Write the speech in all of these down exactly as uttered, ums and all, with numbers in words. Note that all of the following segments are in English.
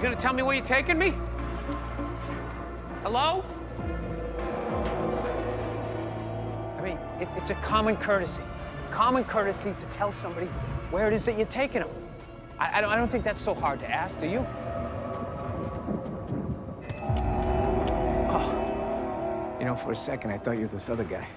You gonna tell me where you're taking me? Hello? I mean, it, it's a common courtesy. Common courtesy to tell somebody where it is that you're taking them. I, I, don't, I don't think that's so hard to ask, do you? Oh, you know, for a second, I thought you were this other guy.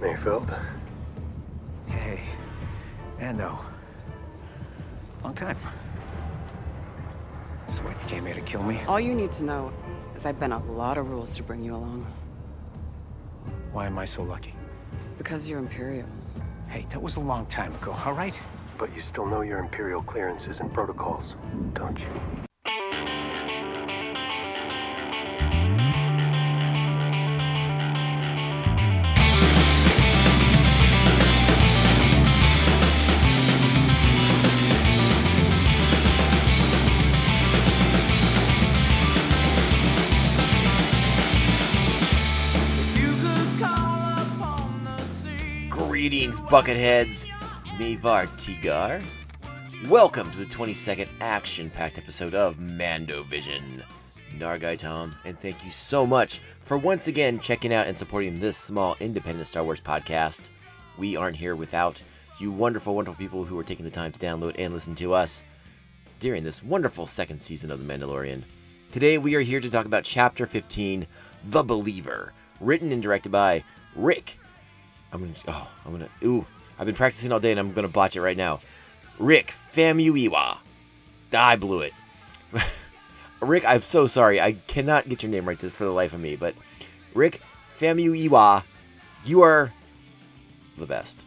Mayfeld? Hey, Mando. Long time. So what, you came here to kill me? All you need to know is I've bent a lot of rules to bring you along. Why am I so lucky? Because you're Imperial. Hey, that was a long time ago, all right? But you still know your Imperial clearances and protocols, don't you? Greetings, Bucketheads. Mevar Tigar. Welcome to the twenty-second action-packed episode of Mando Vision. Nargai Tom, and thank you so much for once again checking out and supporting this small independent Star Wars podcast. We aren't here without you wonderful, wonderful people who are taking the time to download and listen to us during this wonderful second season of The Mandalorian. Today we are here to talk about Chapter fifteen, The Believer, written and directed by Rick. I'm gonna, oh, I'm gonna, ooh, I've been practicing all day and I'm gonna botch it right now. Rick Famuyiwa. I blew it. Rick, I'm so sorry. I cannot get your name right for the life of me, but Rick Famuyiwa, you are the best.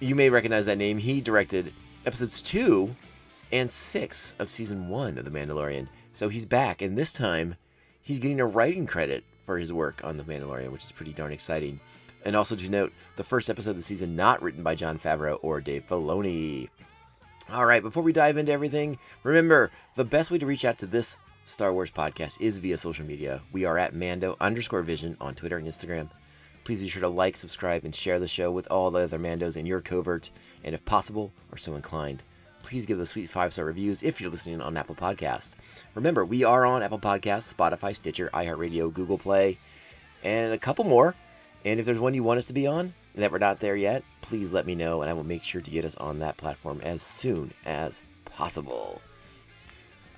You may recognize that name. He directed episodes two and six of season one of The Mandalorian. So he's back, and this time he's getting a writing credit for his work on The Mandalorian, which is pretty darn exciting. And also to note, the first episode of the season not written by Jon Favreau or Dave Filoni. All right, before we dive into everything, remember, the best way to reach out to this Star Wars podcast is via social media. We are at Mando underscore Vision on Twitter and Instagram. Please be sure to like, subscribe, and share the show with all the other Mandos in your covert. And if possible, or so inclined, please give those sweet five-star reviews if you're listening on Apple Podcasts. Remember, we are on Apple Podcasts, Spotify, Stitcher, iHeartRadio, Google Play, and a couple more. And if there's one you want us to be on that we're not there yet, please let me know, and I will make sure to get us on that platform as soon as possible.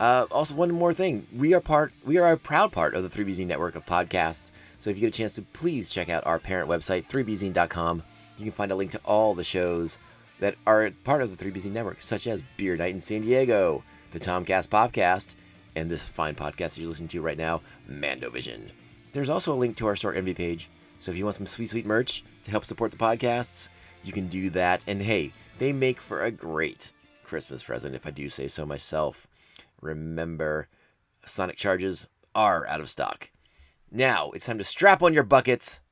Uh, also, one more thing. We are part, we are a proud part of the three B Z network of podcasts, so if you get a chance to, please check out our parent website, three B Z dot com. You can find a link to all the shows that are part of the three B Z network, such as Beer Night in San Diego, the Tomcast Popcast, and this fine podcast that you're listening to right now, MandoVision. There's also a link to our store envy page, so if you want some sweet, sweet merch to help support the podcasts, you can do that. And hey, they make for a great Christmas present, if I do say so myself. Remember, Sonic Charges are out of stock. Now, it's time to strap on your buckets,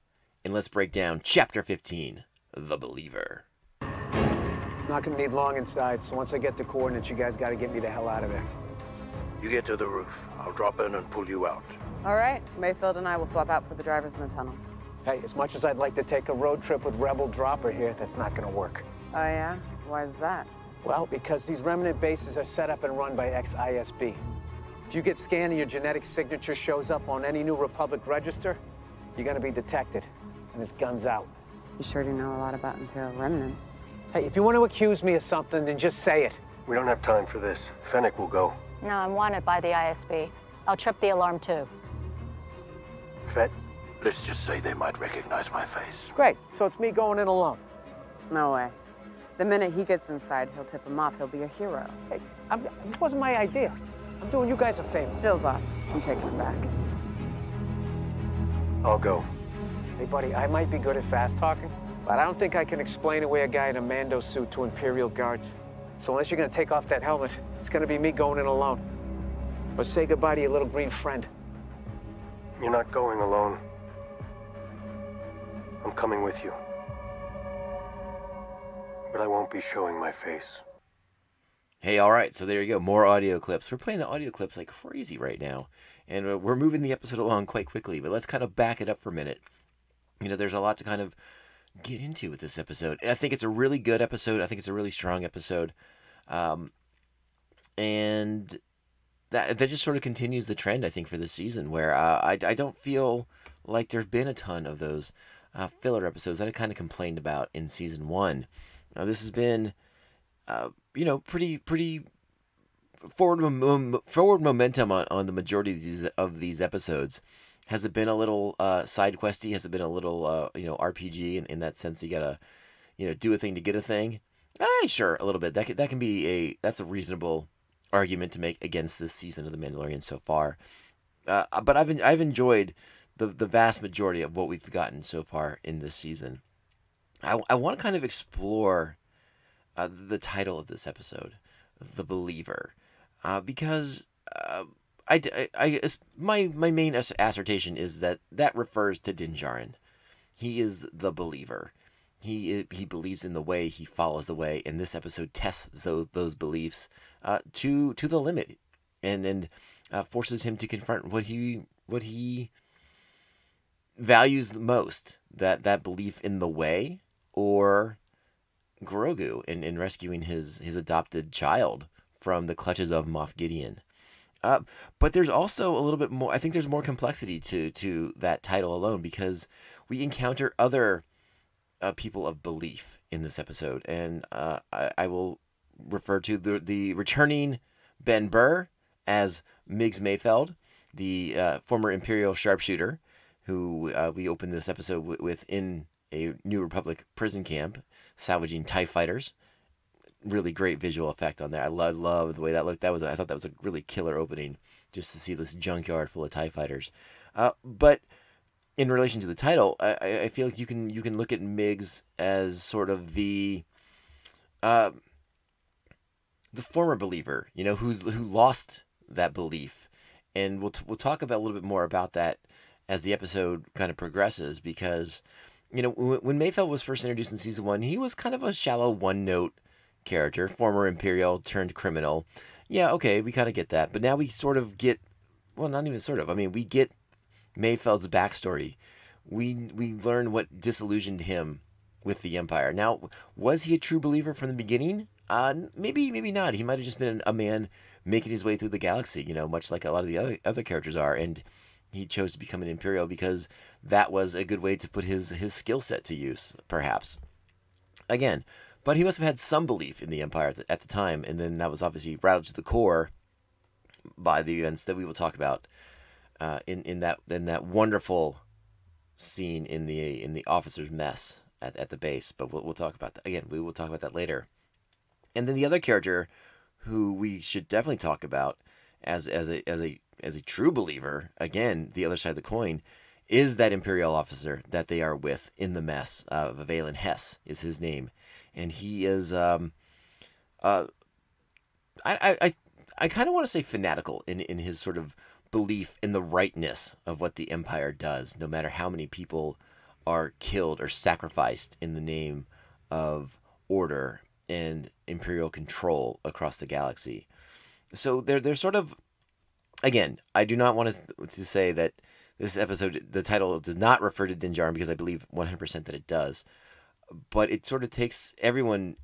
and let's break down Chapter fifteen, The Believer. It's not going to need long inside, so once I get the coordinates, you guys got to get me the hell out of there. You get to the roof. I'll drop in and pull you out. All right. Mayfeld and I will swap out for the drivers in the tunnel. Hey, as much as I'd like to take a road trip with Rebel Dropper here, that's not gonna work. Oh, yeah? Why is that? Well, because these remnant bases are set up and run by ex I S B. If you get scanned and your genetic signature shows up on any New Republic register, you're gonna be detected, and it's guns out. You sure do know a lot about Imperial remnants. Hey, if you want to accuse me of something, then just say it. We don't have time for this. Fennec will go. No, I'm wanted by the I S B. I'll trip the alarm, too. Fett? Let's just say they might recognize my face. Great, so it's me going in alone. No way. The minute he gets inside, he'll tip him off. He'll be a hero. Hey, I'm, this wasn't my idea. I'm doing you guys a favor. Dill's off. I'm taking him back. I'll go. Hey, buddy, I might be good at fast talking, but I don't think I can explain away a guy in a Mando suit to Imperial guards. So unless you're gonna take off that helmet, it's gonna be me going in alone. Or say goodbye to your little green friend. You're not going alone. I'm coming with you, but I won't be showing my face. Hey, all right, so there you go. More audio clips. We're playing the audio clips like crazy right now. And we're moving the episode along quite quickly, but let's kind of back it up for a minute. You know, there's a lot to kind of get into with this episode. I think it's a really good episode. I think it's a really strong episode. Um, and that that just sort of continues the trend, I think, for this season, where uh, I, I don't feel like there have been a ton of those uh, filler episodes that I kind of complained about in season one. Now, this has been, uh, you know, pretty, pretty... Forward, mom, forward momentum on, on the majority of these, of these episodes. Has it been a little uh, side questy? Has it been a little uh, you know, R P G in, in that sense? You gotta, you know, do a thing to get a thing. Eh, sure, a little bit. That can, that can be a that's a reasonable argument to make against this season of The Mandalorian so far. Uh, but I've I've enjoyed the the vast majority of what we've gotten so far in this season. I I want to kind of explore uh, the title of this episode, The Believer. Uh, because uh, I, I, I, my my main assertion is that that refers to Din Djarin. He is the believer. He he believes in the way. He follows the way. And this episode tests those those beliefs uh, to to the limit, and and uh, forces him to confront what he what he values the most. That that belief in the way, or Grogu, in in rescuing his his adopted child from the clutches of Moff Gideon. Uh, but there's also a little bit more. I think there's more complexity to to that title alone, because we encounter other uh, people of belief in this episode, and uh, I, I will refer to the the returning Ben Burr as Migs Mayfeld, the uh, former Imperial sharpshooter, who uh, we opened this episode w with in a New Republic prison camp, salvaging TIE fighters. Really great visual effect on there. I love, love the way that looked. That was, I thought that was a really killer opening, just to see this junkyard full of TIE fighters. Uh, but in relation to the title, I, I feel like you can you can look at Migs as sort of the uh, the former believer, you know, who's who lost that belief, and we'll t we'll talk about a little bit more about that as the episode kind of progresses, because you know, when Mayfeld was first introduced in season one, he was kind of a shallow, one note character, former Imperial turned criminal. Yeah, okay, we kind of get that. But now we sort of get, well, not even sort of. I mean, we get Mayfeld's backstory. We we learn what disillusioned him with the Empire. Now, was he a true believer from the beginning? Uh, maybe, maybe not. He might have just been a man making his way through the galaxy, you know, much like a lot of the other, other characters are. And he chose to become an Imperial because that was a good way to put his, his skill set to use, perhaps. Again, but he must have had some belief in the Empire at the, at the time, and then that was obviously rattled to the core by the events that we will talk about uh, in in that in that wonderful scene in the in the officers' mess at at the base. But we'll we'll talk about that again. We will talk about that later. And then the other character who we should definitely talk about as as a as a as a true believer, again, the other side of the coin, is that Imperial officer that they are with in the mess. Uh, Valen Hess is his name. And he is, um, uh, I, I, I kind of want to say fanatical in, in his sort of belief in the rightness of what the Empire does, no matter how many people are killed or sacrificed in the name of order and Imperial control across the galaxy. So they're, they're sort of, again, I do not want to, to say that this episode, the title does not refer to Din Djarin, because I believe one hundred percent that it does. But it sort of takes everyone,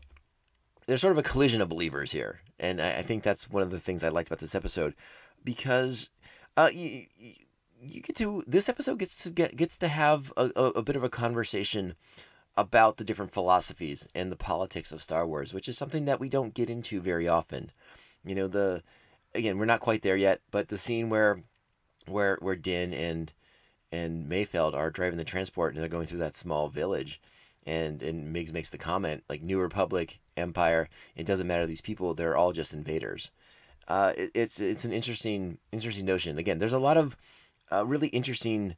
there's sort of a collision of believers here. And I, I think that's one of the things I liked about this episode, because uh, you, you get to, this episode gets to get, gets to have a, a, a bit of a conversation about the different philosophies and the politics of Star Wars, which is something that we don't get into very often. You know, the, again, we're not quite there yet, but the scene where, where, where Din and, and Mayfeld are driving the transport and they're going through that small village. And, and Migs makes the comment, like, New Republic, Empire, it doesn't matter these people, they're all just invaders. Uh, it, it's it's an interesting interesting notion. Again, there's a lot of uh, really interesting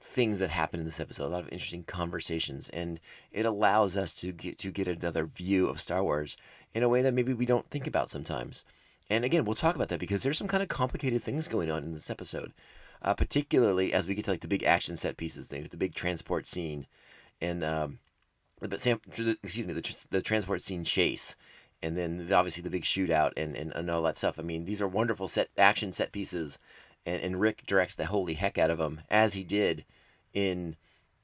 things that happen in this episode, a lot of interesting conversations, and it allows us to get, to get another view of Star Wars in a way that maybe we don't think about sometimes. And again, we'll talk about that, because there's some kind of complicated things going on in this episode, uh, particularly as we get to, like, the big action set pieces, the, the big transport scene. And um, but Sam, excuse me, the the transport scene chase, and then obviously the big shootout and, and and all that stuff. I mean, these are wonderful set action set pieces, and, and Rick directs the holy heck out of him, as he did in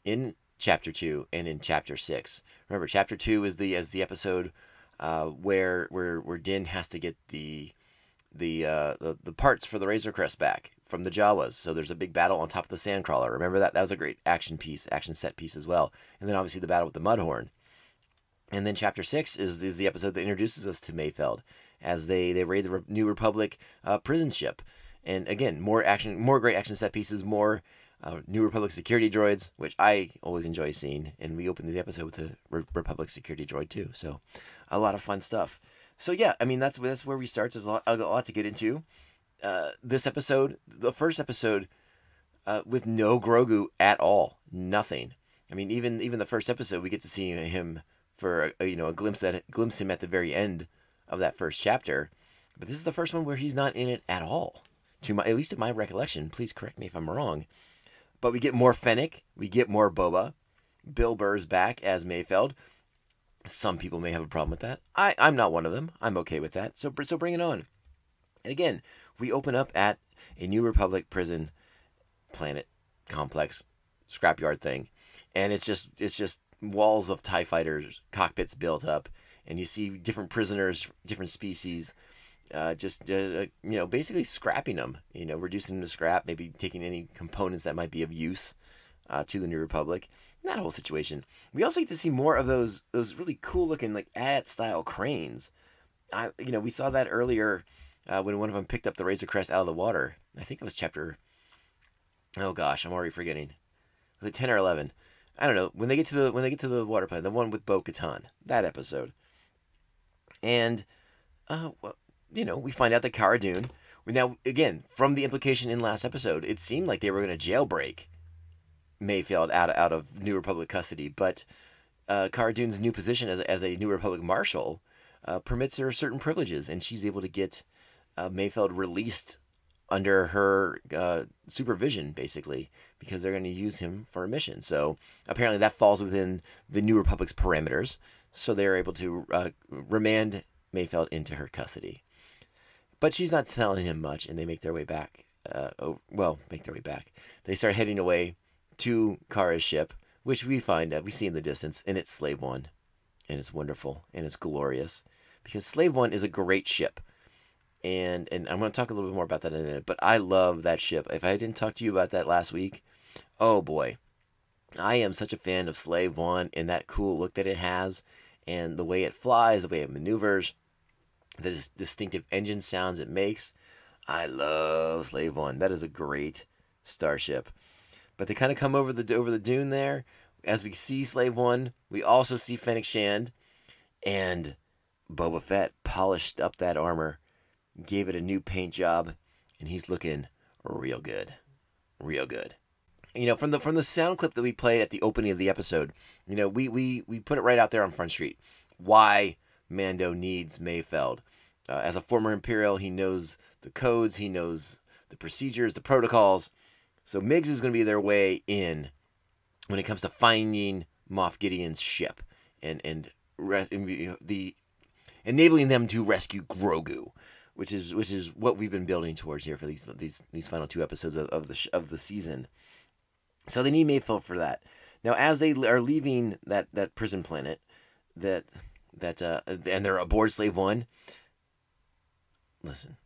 in chapter two and in chapter six. Remember, chapter two is the as the episode uh, where where where Din has to get the the, uh, the the parts for the Razorcrest back from the Jawas. So there's a big battle on top of the Sandcrawler. Remember that? That was a great action piece, action set piece as well. And then obviously the battle with the Mudhorn. And then chapter six is, is the episode that introduces us to Mayfeld, as they, they raid the New Republic uh, prison ship. And again, more action, more great action set pieces, more uh, New Republic security droids, which I always enjoy seeing. And we opened the episode with the Re Republic security droid too. So a lot of fun stuff. So yeah, I mean, that's that's where we start. There's a lot, a lot to get into. Uh, this episode, the first episode, uh, with no Grogu at all, nothing. I mean, even even the first episode, we get to see him for a, you know a glimpse that glimpse him at the very end of that first chapter. But this is the first one where he's not in it at all. To my at least in my recollection, please correct me if I'm wrong. But we get more Fennec, we get more Boba. Bill Burr's back as Mayfeld. Some people may have a problem with that. I, I'm not one of them. I'm okay with that. So, so bring it on. And again, we open up at a New Republic prison planet complex scrapyard thing. And it's just it's just walls of TIE fighters, cockpits built up. And you see different prisoners, different species, uh, just, uh, you know, basically scrapping them. You know, reducing them to scrap, maybe taking any components that might be of use uh, to the New Republic. That whole situation. We also get to see more of those those really cool looking like ad style cranes. I you know we saw that earlier uh, when one of them picked up the Razorcrest out of the water. I think it was chapter. Oh gosh, I'm already forgetting. Was it ten or eleven? I don't know. When they get to the when they get to the water planet, the one with Bo-Katan, that episode. And uh, well, you know, we find out that Cara Dune. Now again, from the implication in last episode, it seemed like they were going to jailbreak Mayfeld out of, out of New Republic custody, but uh, Cara Dune's new position as, as a New Republic marshal uh, permits her certain privileges, and she's able to get uh, Mayfeld released under her uh, supervision, basically, because they're going to use him for a mission. So apparently that falls within the New Republic's parameters, so they're able to uh, remand Mayfeld into her custody. But she's not telling him much, and they make their way back. Uh, over, well, make their way back. They start heading away to Cara's ship, which we find that we see in the distance, and it's Slave One, and it's wonderful and it's glorious, because Slave One is a great ship, and and I'm going to talk a little bit more about that in a minute. But I love that ship. If I didn't talk to you about that last week, oh boy, I am such a fan of Slave One and that cool look that it has, and the way it flies, the way it maneuvers, the distinctive engine sounds it makes. I love Slave One. That is a great starship. But they kind of come over the over the dune there. As we see Slave One, we also see Fennec Shand, and Boba Fett polished up that armor, gave it a new paint job, and he's looking real good, real good. You know, from the from the sound clip that we played at the opening of the episode, you know, we we we put it right out there on Front Street. Why Mando needs Mayfeld? Uh, as a former Imperial, he knows the codes, he knows the procedures, the protocols. So Migs is going to be their way in when it comes to finding Moff Gideon's ship and and, and the enabling them to rescue Grogu, which is which is what we've been building towards here for these these these final two episodes of, of the of the season. So they need Mayfeld for that. Now, as they are leaving that that prison planet, that that uh, and they're aboard Slave One. Listen.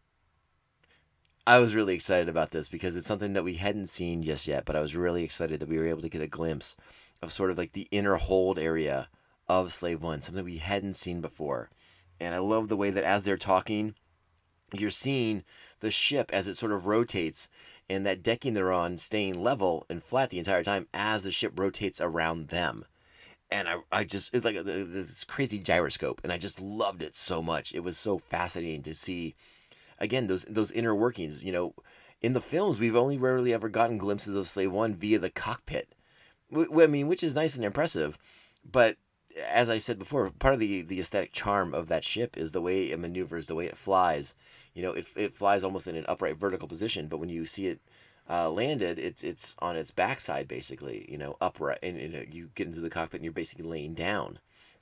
I was really excited about this because it's something that we hadn't seen just yet, but I was really excited that we were able to get a glimpse of sort of like the inner hold area of Slave One, something we hadn't seen before. And I love the way that as they're talking, you're seeing the ship as it sort of rotates, and that decking they're on staying level and flat the entire time as the ship rotates around them. And I, I just, it's like a, this crazy gyroscope, and I just loved it so much. It was so fascinating to see. Again, those those inner workings. You know, in the films, we've only rarely ever gotten glimpses of Slave One via the cockpit. I mean, which is nice and impressive, but as I said before, part of the the aesthetic charm of that ship is the way it maneuvers, the way it flies. You know, it it flies almost in an upright vertical position, but when you see it uh, landed, it's it's on its backside basically. You know, upright, and you know, you get into the cockpit and you're basically laying down.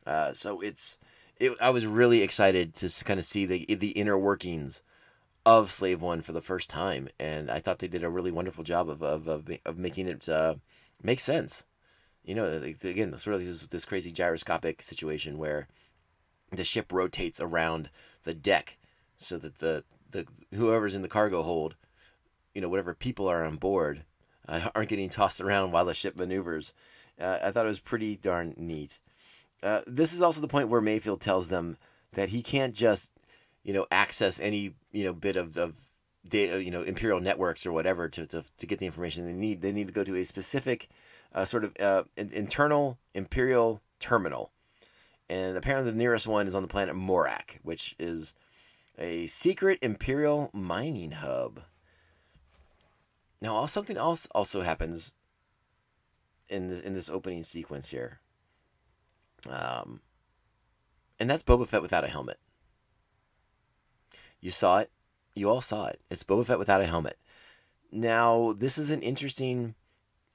Uh, so it's, it, I was really excited to kind of see the the inner workings of Slave One for the first time, and I thought they did a really wonderful job of of of, of making it uh, make sense. You know, again, sort of this, this crazy gyroscopic situation where the ship rotates around the deck so that the the whoever's in the cargo hold, you know, whatever people are on board, uh, aren't getting tossed around while the ship maneuvers. Uh, I thought it was pretty darn neat. Uh, this is also the point where Mayfeld tells them that he can't just, you know, access any, you know, bit of, of data, you know, Imperial networks or whatever to, to, to get the information they need. They need to go to a specific uh, sort of uh, internal Imperial terminal. And apparently the nearest one is on the planet Morak, which is a secret Imperial mining hub. Now, something else also happens in this, in this opening sequence here. Um, and that's Boba Fett without a helmet. You saw it. You all saw it. It's Boba Fett without a helmet. Now, this is an interesting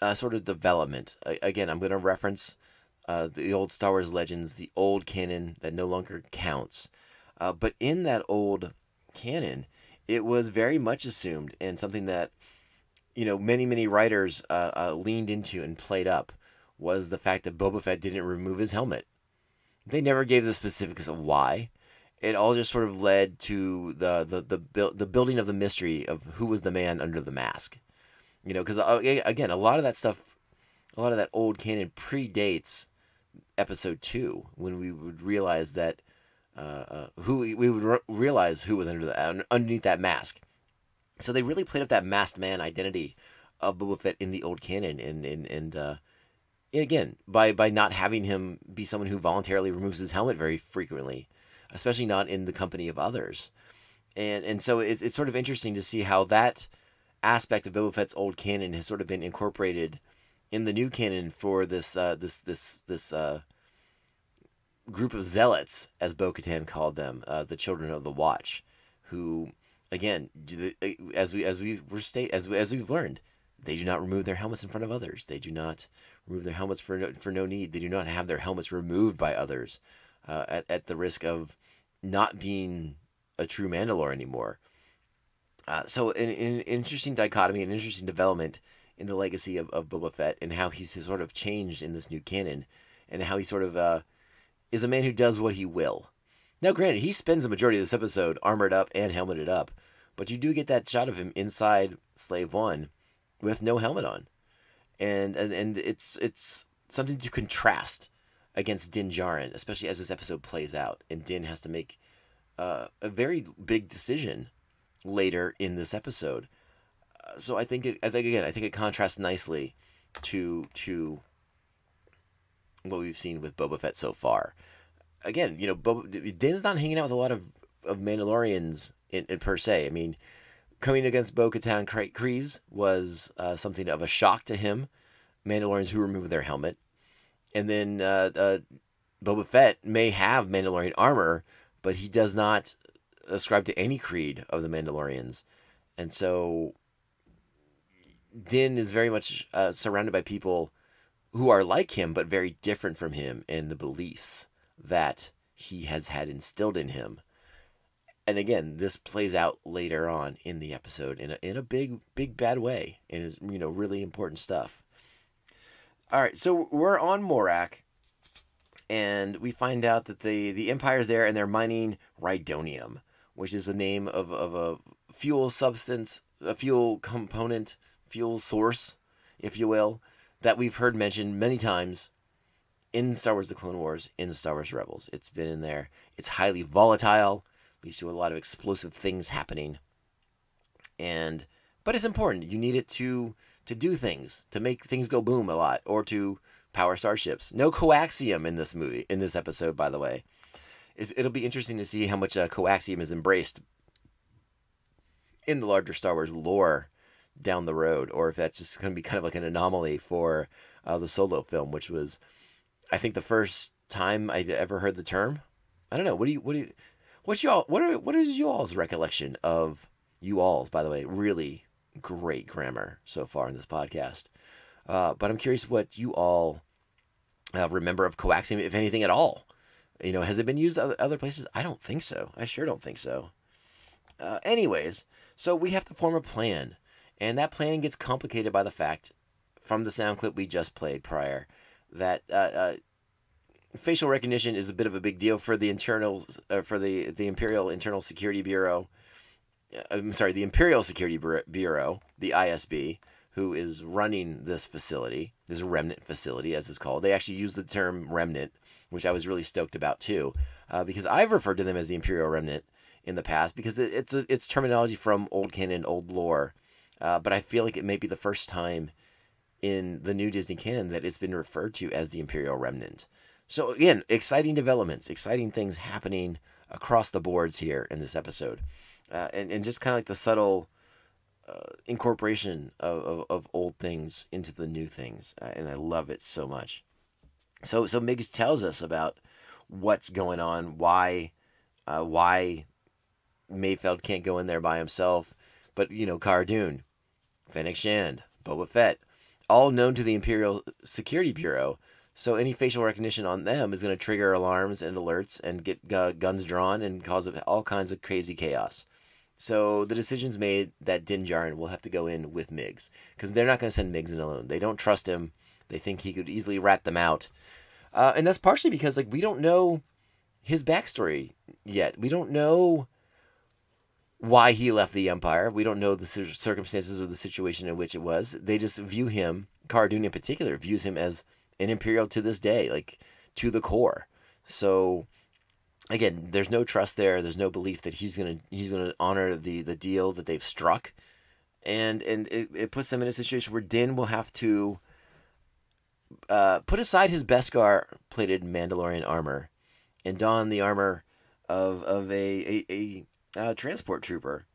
uh, sort of development. I, again, I'm going to reference uh, the old Star Wars Legends, the old canon that no longer counts. Uh, but in that old canon, it was very much assumed and something that, you know, many, many writers uh, uh, leaned into and played up was the fact that Boba Fett didn't remove his helmet. They never gave the specifics of why. It all just sort of led to the the the, bu the building of the mystery of who was the man under the mask, you know. Because again, a lot of that stuff, a lot of that old canon predates Episode Two, when we would realize that uh, uh, who we would re realize who was under the underneath that mask. So they really played up that masked man identity of Boba Fett in the old canon, and and and uh, again by by not having him be someone who voluntarily removes his helmet very frequently. Especially not in the company of others. And and so it's, it's sort of interesting to see how that aspect of Boba Fett's old canon has sort of been incorporated in the new canon for this uh, this this this uh, group of zealots, as Bo-Katan called them, uh, the Children of the Watch, who again, do the, as we as we were state as we, as we've learned, they do not remove their helmets in front of others. They do not remove their helmets for no, for no need. They do not have their helmets removed by others. Uh, at, at the risk of not being a true Mandalore anymore. Uh, so an, an interesting dichotomy, an interesting development in the legacy of, of Boba Fett and how he's sort of changed in this new canon and how he sort of uh, is a man who does what he will. Now, granted, he spends the majority of this episode armored up and helmeted up, but you do get that shot of him inside Slave One with no helmet on. And, and, and it's, it's something to contrast against Din Djarin, especially as this episode plays out. And Din has to make uh, a very big decision later in this episode. Uh, so I think, it, I think again, I think it contrasts nicely to to what we've seen with Boba Fett so far. Again, you know, Boba, Din's not hanging out with a lot of, of Mandalorians in, in per se. I mean, coming against Bo-Katan Kryze was uh, something of a shock to him. Mandalorians who remove their helmet. And then uh, uh, Boba Fett may have Mandalorian armor, but he does not ascribe to any creed of the Mandalorians. And so Din is very much uh, surrounded by people who are like him, but very different from him in the beliefs that he has had instilled in him. And again, this plays out later on in the episode in a, in a big, big bad way. And is, you know, really important stuff. All right, so we're on Morak, and we find out that the, the Empire's there, and they're mining Rhydonium, which is the name of, of a fuel substance, a fuel component, fuel source, if you will, that we've heard mentioned many times in Star Wars The Clone Wars, in Star Wars Rebels. It's been in there. It's highly volatile, leads to a lot of explosive things happening. And but it's important. You need it to... to do things, to make things go boom a lot, or to power starships. No coaxium in this movie, in this episode, by the way. It's, it'll be interesting to see how much uh, coaxium is embraced in the larger Star Wars lore down the road, or if that's just going to be kind of like an anomaly for uh, the Solo film, which was, I think, the first time I ever heard the term. I don't know. What do you? What do you? What's y'all? What are? What is y'all's recollection of you all's? By the way, really. Great grammar so far in this podcast. Uh, but I'm curious what you all uh, remember of coaxium, if anything at all. You know, has it been used other places? I don't think so. I sure don't think so. Uh, anyways, so we have to form a plan. And that plan gets complicated by the fact, from the sound clip we just played prior, that uh, uh, facial recognition is a bit of a big deal for the internal, uh, for the the Imperial Internal Security Bureau. Uh, I'm sorry, the Imperial Security Bureau, the I S B, who is running this facility, this remnant facility, as it's called. They actually use the term remnant, which I was really stoked about too, uh, because I've referred to them as the Imperial Remnant in the past because it, it's a, it's terminology from old canon, old lore. Uh, but I feel like it may be the first time in the new Disney canon that it's been referred to as the Imperial Remnant. So again, exciting developments, exciting things happening across the boards here in this episode. Uh, and, and just kind of like the subtle uh, incorporation of, of, of old things into the new things. Uh, and I love it so much. So so Migs tells us about what's going on, why, uh, why Mayfeld can't go in there by himself. But, you know, Cara Dune, Fennec Shand, Boba Fett, all known to the Imperial Security Bureau. So any facial recognition on them is going to trigger alarms and alerts and get uh, guns drawn and cause all kinds of crazy chaos. So the decision's made that Din Djarin will have to go in with Migs, because they're not going to send Migs in alone. They don't trust him. They think he could easily rat them out. Uh, and that's partially because, like, we don't know his backstory yet. We don't know why he left the Empire. We don't know the circumstances or the situation in which it was. They just view him, Cara Dune in particular, views him as an Imperial to this day, like, to the core. So, again, there's no trust there. There's no belief that he's going to he's gonna honor the, the deal that they've struck. And, and it, it puts them in a situation where Din will have to uh, put aside his Beskar-plated Mandalorian armor and don the armor of, of a... a, a Uh, transport trooper,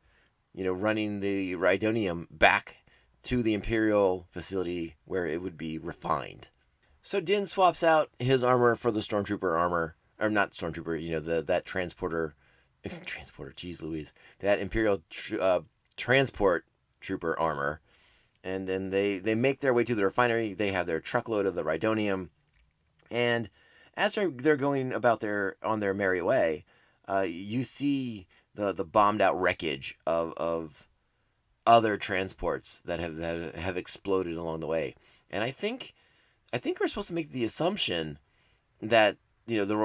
you know, running the Rhydonium back to the Imperial facility where it would be refined. So Din swaps out his armor for the Stormtrooper armor, or not Stormtrooper, you know, the that transporter, transporter, geez Louise, that Imperial tr uh, transport trooper armor, and then they, they make their way to the refinery. They have their truckload of the Rhydonium, and as they're, they're going about their, on their merry way, uh, you see the the bombed out wreckage of of other transports that have that have exploded along the way. And I think I think we're supposed to make the assumption that, you know, the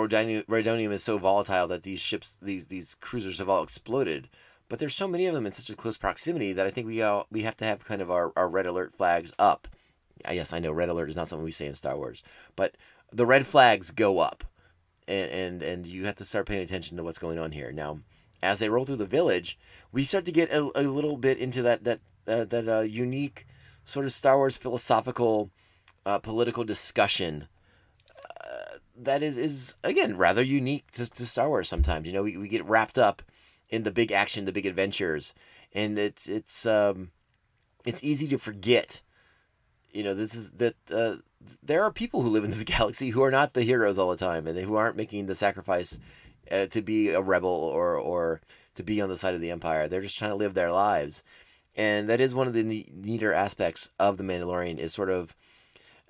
Rhydonium is so volatile that these ships these these cruisers have all exploded, but there's so many of them in such a close proximity that I think we all we have to have kind of our, our red alert flags up. Yes, I know red alert is not something we say in Star Wars, but the red flags go up, and and and you have to start paying attention to what's going on here now. As they roll through the village, we start to get a, a little bit into that that uh, that uh, unique sort of Star Wars philosophical, uh, political discussion uh, that is is again rather unique to, to Star Wars. Sometimes, you know, we we get wrapped up in the big action, the big adventures, and it's it's um, it's easy to forget. You know, this is that uh, there are people who live in this galaxy who are not the heroes all the time, and they, who aren't making the sacrifice Uh, to be a rebel or or to be on the side of the Empire. They're just trying to live their lives, and that is one of the ne neater aspects of the Mandalorian. Is sort of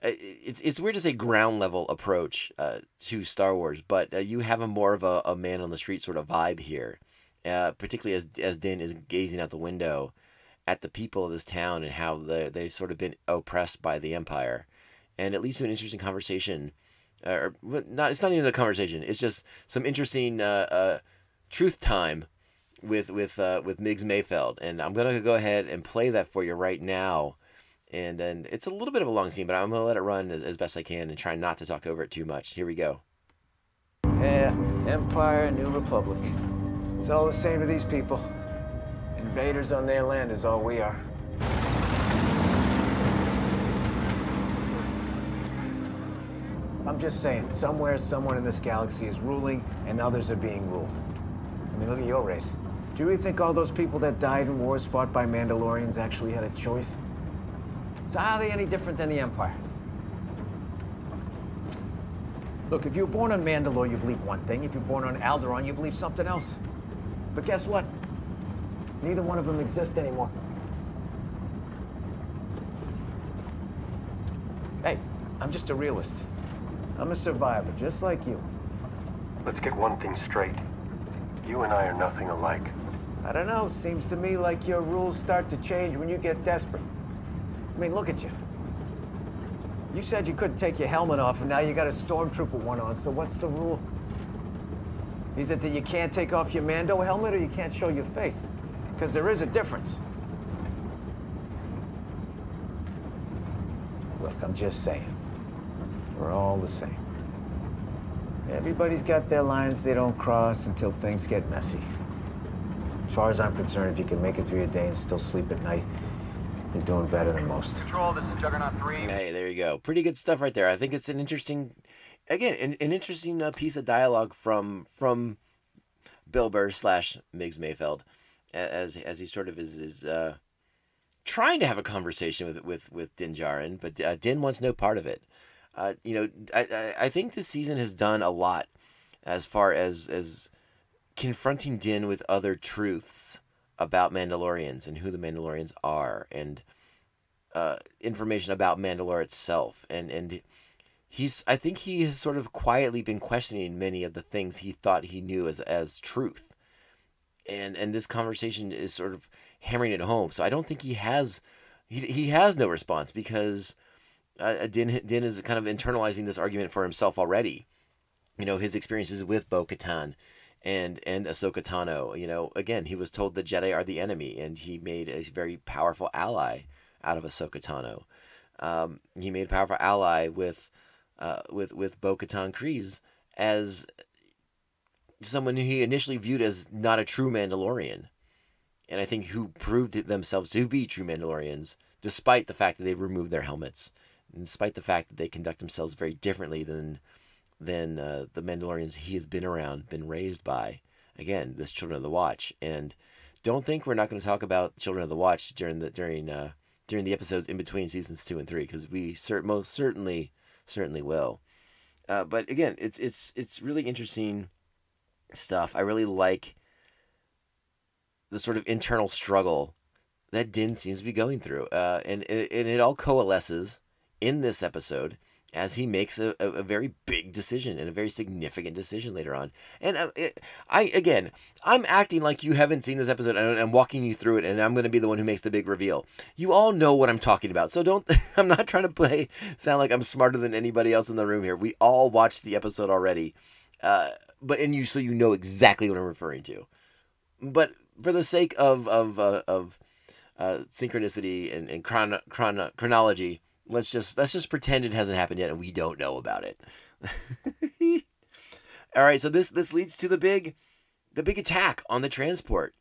it's it's weird to say ground level approach uh, to Star Wars, but uh, you have a more of a, a man on the street sort of vibe here, uh, particularly as as Din is gazing out the window at the people of this town and how they they've sort of been oppressed by the Empire, and it leads to an interesting conversation. Uh, or not, it's not even a conversation. It's just some interesting uh, uh, truth time with with uh, with Migs Mayfeld, and I'm gonna go ahead and play that for you right now. And and it's a little bit of a long scene, but I'm gonna let it run as, as best I can and try not to talk over it too much. Here we go. Yeah, Empire, New Republic. It's all the same to these people. Invaders on their land is all we are. I'm just saying, somewhere someone in this galaxy is ruling and others are being ruled. I mean, look at your race. Do you really think all those people that died in wars fought by Mandalorians actually had a choice? So how are they any different than the Empire? Look, if you were born on Mandalore, you believe one thing. If you were born on Alderaan, you believe something else. But guess what? Neither one of them exists anymore. Hey, I'm just a realist. I'm a survivor, just like you. Let's get one thing straight. You and I are nothing alike. I don't know, seems to me like your rules start to change when you get desperate. I mean, look at you. You said you couldn't take your helmet off, and now you got a Stormtrooper one on, so what's the rule? Is it that you can't take off your Mando helmet, or you can't show your face? Because there is a difference. Look, I'm just saying, we're all the same. Everybody's got their lines they don't cross until things get messy. As far as I'm concerned, if you can make it through your day and still sleep at night, you're doing better than most. Control, this is Juggernaut three. Hey, there you go. Pretty good stuff right there. I think it's an interesting, again, an, an interesting uh, piece of dialogue from from Bill Burr slash Migs Mayfeld, as as he sort of is is uh, trying to have a conversation with with with Din Djarin, but uh, Din wants no part of it. Uh, you know, I I think this season has done a lot as far as as confronting Din with other truths about Mandalorians and who the Mandalorians are, and uh, information about Mandalore itself, and and he's I think he has sort of quietly been questioning many of the things he thought he knew as as truth, and and this conversation is sort of hammering it home. So I don't think he has he he has no response, because Uh, Din, Din is kind of internalizing this argument for himself already. You know, his experiences with Bo-Katan and, and Ahsoka Tano. You know, again, he was told the Jedi are the enemy, and he made a very powerful ally out of Ahsoka Tano. Um, he made a powerful ally with, uh, with, with Bo-Katan Kryze as someone who he initially viewed as not a true Mandalorian, and I think who proved it themselves to be true Mandalorians, despite the fact that they removed their helmets. Despite the fact that they conduct themselves very differently than than uh, the Mandalorians he has been around, been raised by. Again, this Children of the Watch, and don't think we're not going to talk about Children of the Watch during the during uh, during the episodes in between seasons two and three, because we cert most certainly certainly will. Uh, but again, it's it's it's really interesting stuff. I really like the sort of internal struggle that Din seems to be going through, uh, and and it all coalesces in this episode as he makes a, a, a very big decision, and a very significant decision later on. And I, it, I again, I'm acting like you haven't seen this episode, and I'm walking you through it, and I'm going to be the one who makes the big reveal. You all know what I'm talking about, so don't, I'm not trying to play, sound like I'm smarter than anybody else in the room here. We all watched the episode already, uh, but and you so you know exactly what I'm referring to. But for the sake of, of, uh, of uh, synchronicity and, and chron chron chronology, Let's just let's just pretend it hasn't happened yet, and we don't know about it. All right, so this this leads to the big the big attack on the transport,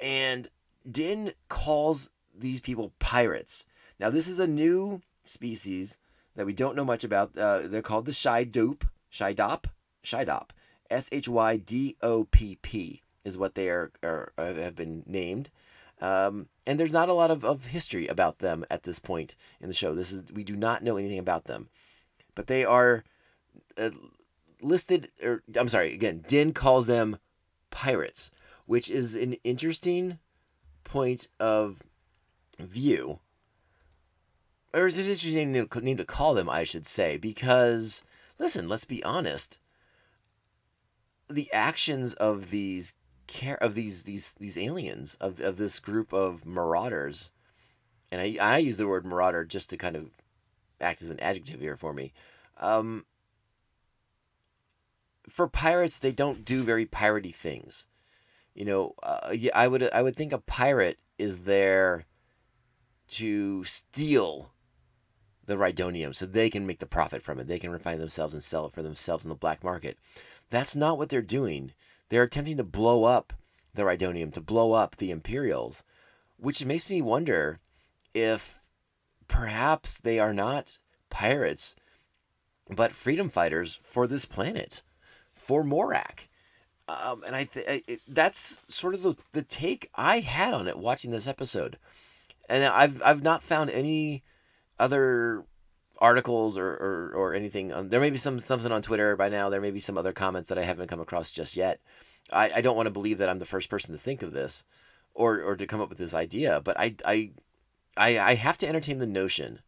and Din calls these people pirates. Now this is a new species that we don't know much about. Uh, they're called the Shydop, Shydop, Shydop, S H Y D O P P is what they are, are have been named. Um, and there's not a lot of, of history about them at this point in the show. This is, we do not know anything about them, but they are uh, listed, or I'm sorry, again, Din calls them pirates, which is an interesting point of view, or is it an interesting name to, name to call them, I should say, because listen, let's be honest. The actions of these care of these these these aliens of of this group of marauders, and I I use the word marauder just to kind of act as an adjective here for me. Um, for pirates, they don't do very piratey things, you know. Uh, yeah, I would I would think a pirate is there to steal the Rhydonium so they can make the profit from it. They can refine themselves and sell it for themselves in the black market. That's not what they're doing. They're attempting to blow up the Rhydonium, to blow up the Imperials, which makes me wonder if perhaps they are not pirates, but freedom fighters for this planet, for Morak. Um, and I th it, that's sort of the, the take I had on it watching this episode. And I've, I've not found any other articles or, or, or anything. Um, there may be some something on Twitter by now. There may be some other comments that I haven't come across just yet. I, I don't want to believe that I'm the first person to think of this or, or to come up with this idea, but I, I, I, I have to entertain the notion,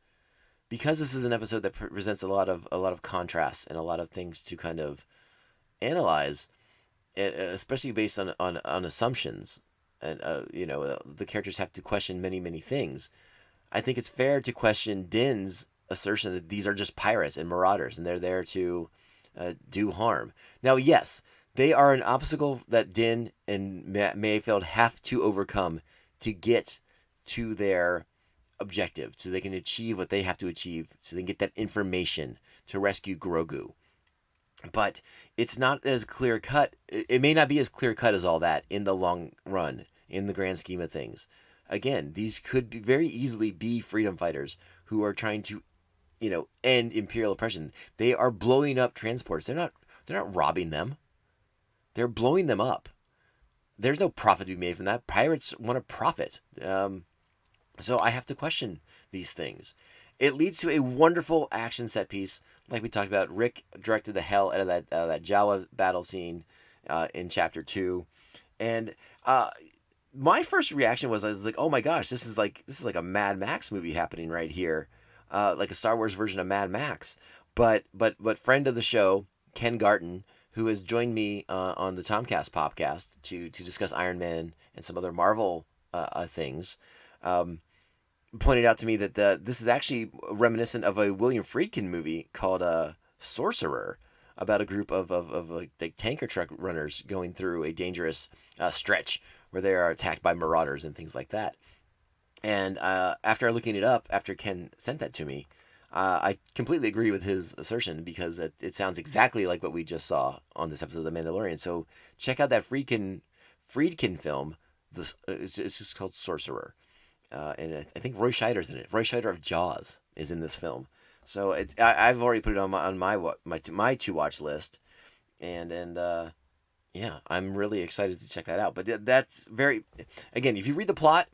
because this is an episode that presents a lot of, a lot of contrasts and a lot of things to kind of analyze, especially based on, on, on assumptions. and uh, you know, the characters have to question many, many things. I think it's fair to question Din's assertion that these are just pirates and marauders, and they're there to uh, do harm. Now, yes, they are an obstacle that Din and Mayfeld have to overcome to get to their objective, so they can achieve what they have to achieve, so they can get that information to rescue Grogu. But it's not as clear-cut. It may not be as clear-cut as all that in the long run, in the grand scheme of things. Again, these could be very easily be freedom fighters who are trying to, you know, end Imperial oppression. They are blowing up transports. They're not, they're not robbing them. They're blowing them up. There's no profit to be made from that. Pirates want to profit. Um, so I have to question these things. It leads to a wonderful action set piece, like we talked about. Rick directed the hell out of that uh, that Jawa battle scene uh, in chapter two, and uh, my first reaction was I was like, "Oh my gosh, this is like this is like a Mad Max movie happening right here, uh, like a Star Wars version of Mad Max." But but but friend of the show, Ken Garton, who has joined me uh, on the Tomcast podcast to to discuss Iron Man and some other Marvel uh, uh, things. Um, pointed out to me that the, this is actually reminiscent of a William Friedkin movie called uh, Sorcerer, about a group of, of, of like, like tanker truck runners going through a dangerous uh, stretch where they are attacked by marauders and things like that. And uh, after looking it up, after Ken sent that to me, uh, I completely agree with his assertion, because it, it sounds exactly like what we just saw on this episode of The Mandalorian. So check out that Friedkin, Friedkin film. The, it's, it's just called Sorcerer. Uh, and I think Roy Scheider's in it. Roy Scheider of Jaws is in this film, so it's, I, I've already put it on my on my my my to watch list, and and uh, yeah, I'm really excited to check that out. But that's very, again, if you read the plot,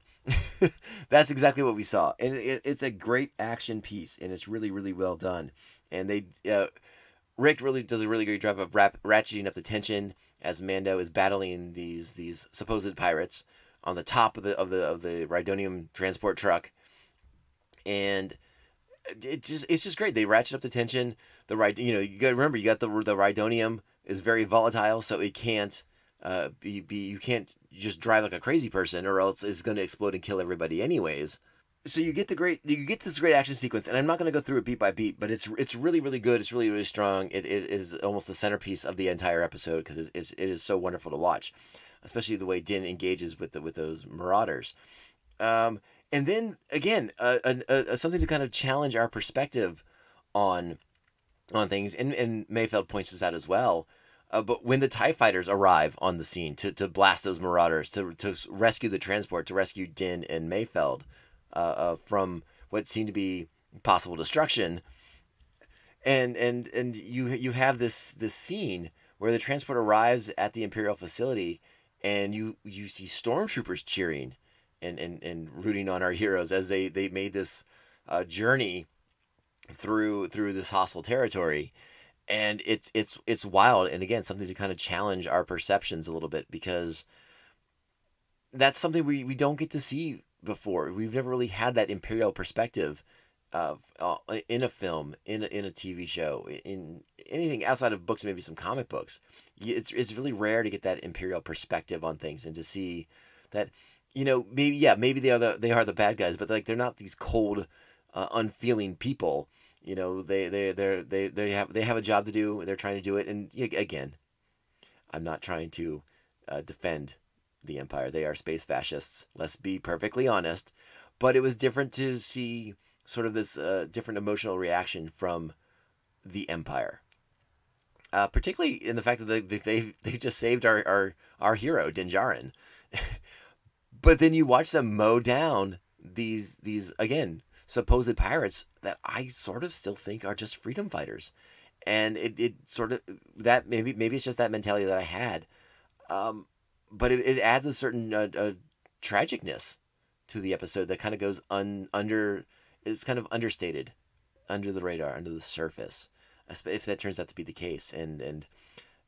that's exactly what we saw, and it, it's a great action piece, and it's really really well done, and they uh, Rick really does a really great job of rap, ratcheting up the tension as Mando is battling these these supposed pirates on the top of the of the of the Rhydonium transport truck, and it just it's just great. They ratchet up the tension. The right, you know, you got to remember, you got the the Rhydonium is very volatile, so it can't uh be, be you can't just drive like a crazy person, or else it's going to explode and kill everybody anyways. So you get the great you get this great action sequence, and I'm not going to go through it beat by beat, but it's it's really really good. It's really really strong. It, it is almost the centerpiece of the entire episode, because it is it is so wonderful to watch, especially the way Din engages with the, with those marauders. Um, and then, again, uh, uh, uh, something to kind of challenge our perspective on on things, and, and Mayfeld points this out as well, uh, but when the TIE fighters arrive on the scene to, to blast those marauders, to, to rescue the transport, to rescue Din and Mayfeld uh, uh, from what seemed to be possible destruction, and and and you you have this, this scene where the transport arrives at the Imperial facility, and you, you see stormtroopers cheering and, and, and rooting on our heroes as they, they made this uh, journey through through this hostile territory. And it's it's it's wild, and again, something to kind of challenge our perceptions a little bit, because that's something we, we don't get to see before. We've never really had that Imperial perspective of, uh, in a film, in a, in a T V show, in anything outside of books, maybe some comic books. It's it's really rare to get that Imperial perspective on things, and to see that, you know, maybe yeah, maybe they are the they are the bad guys, but like, they're not these cold, uh, unfeeling people. You know, they they they they they have they have a job to do. They're trying to do it, and again, I'm not trying to uh, defend the Empire. They are space fascists. Let's be perfectly honest. But it was different to see sort of this uh, different emotional reaction from the Empire, uh, particularly in the fact that they they, they just saved our, our, our hero, Din Djarin. But then you watch them mow down these, these again, supposed pirates that I sort of still think are just freedom fighters. And it, it sort of, that maybe maybe it's just that mentality that I had. Um, but it, it adds a certain uh, uh, tragicness to the episode that kind of goes un, under... It's kind of understated, under the radar, under the surface, if that turns out to be the case. And, and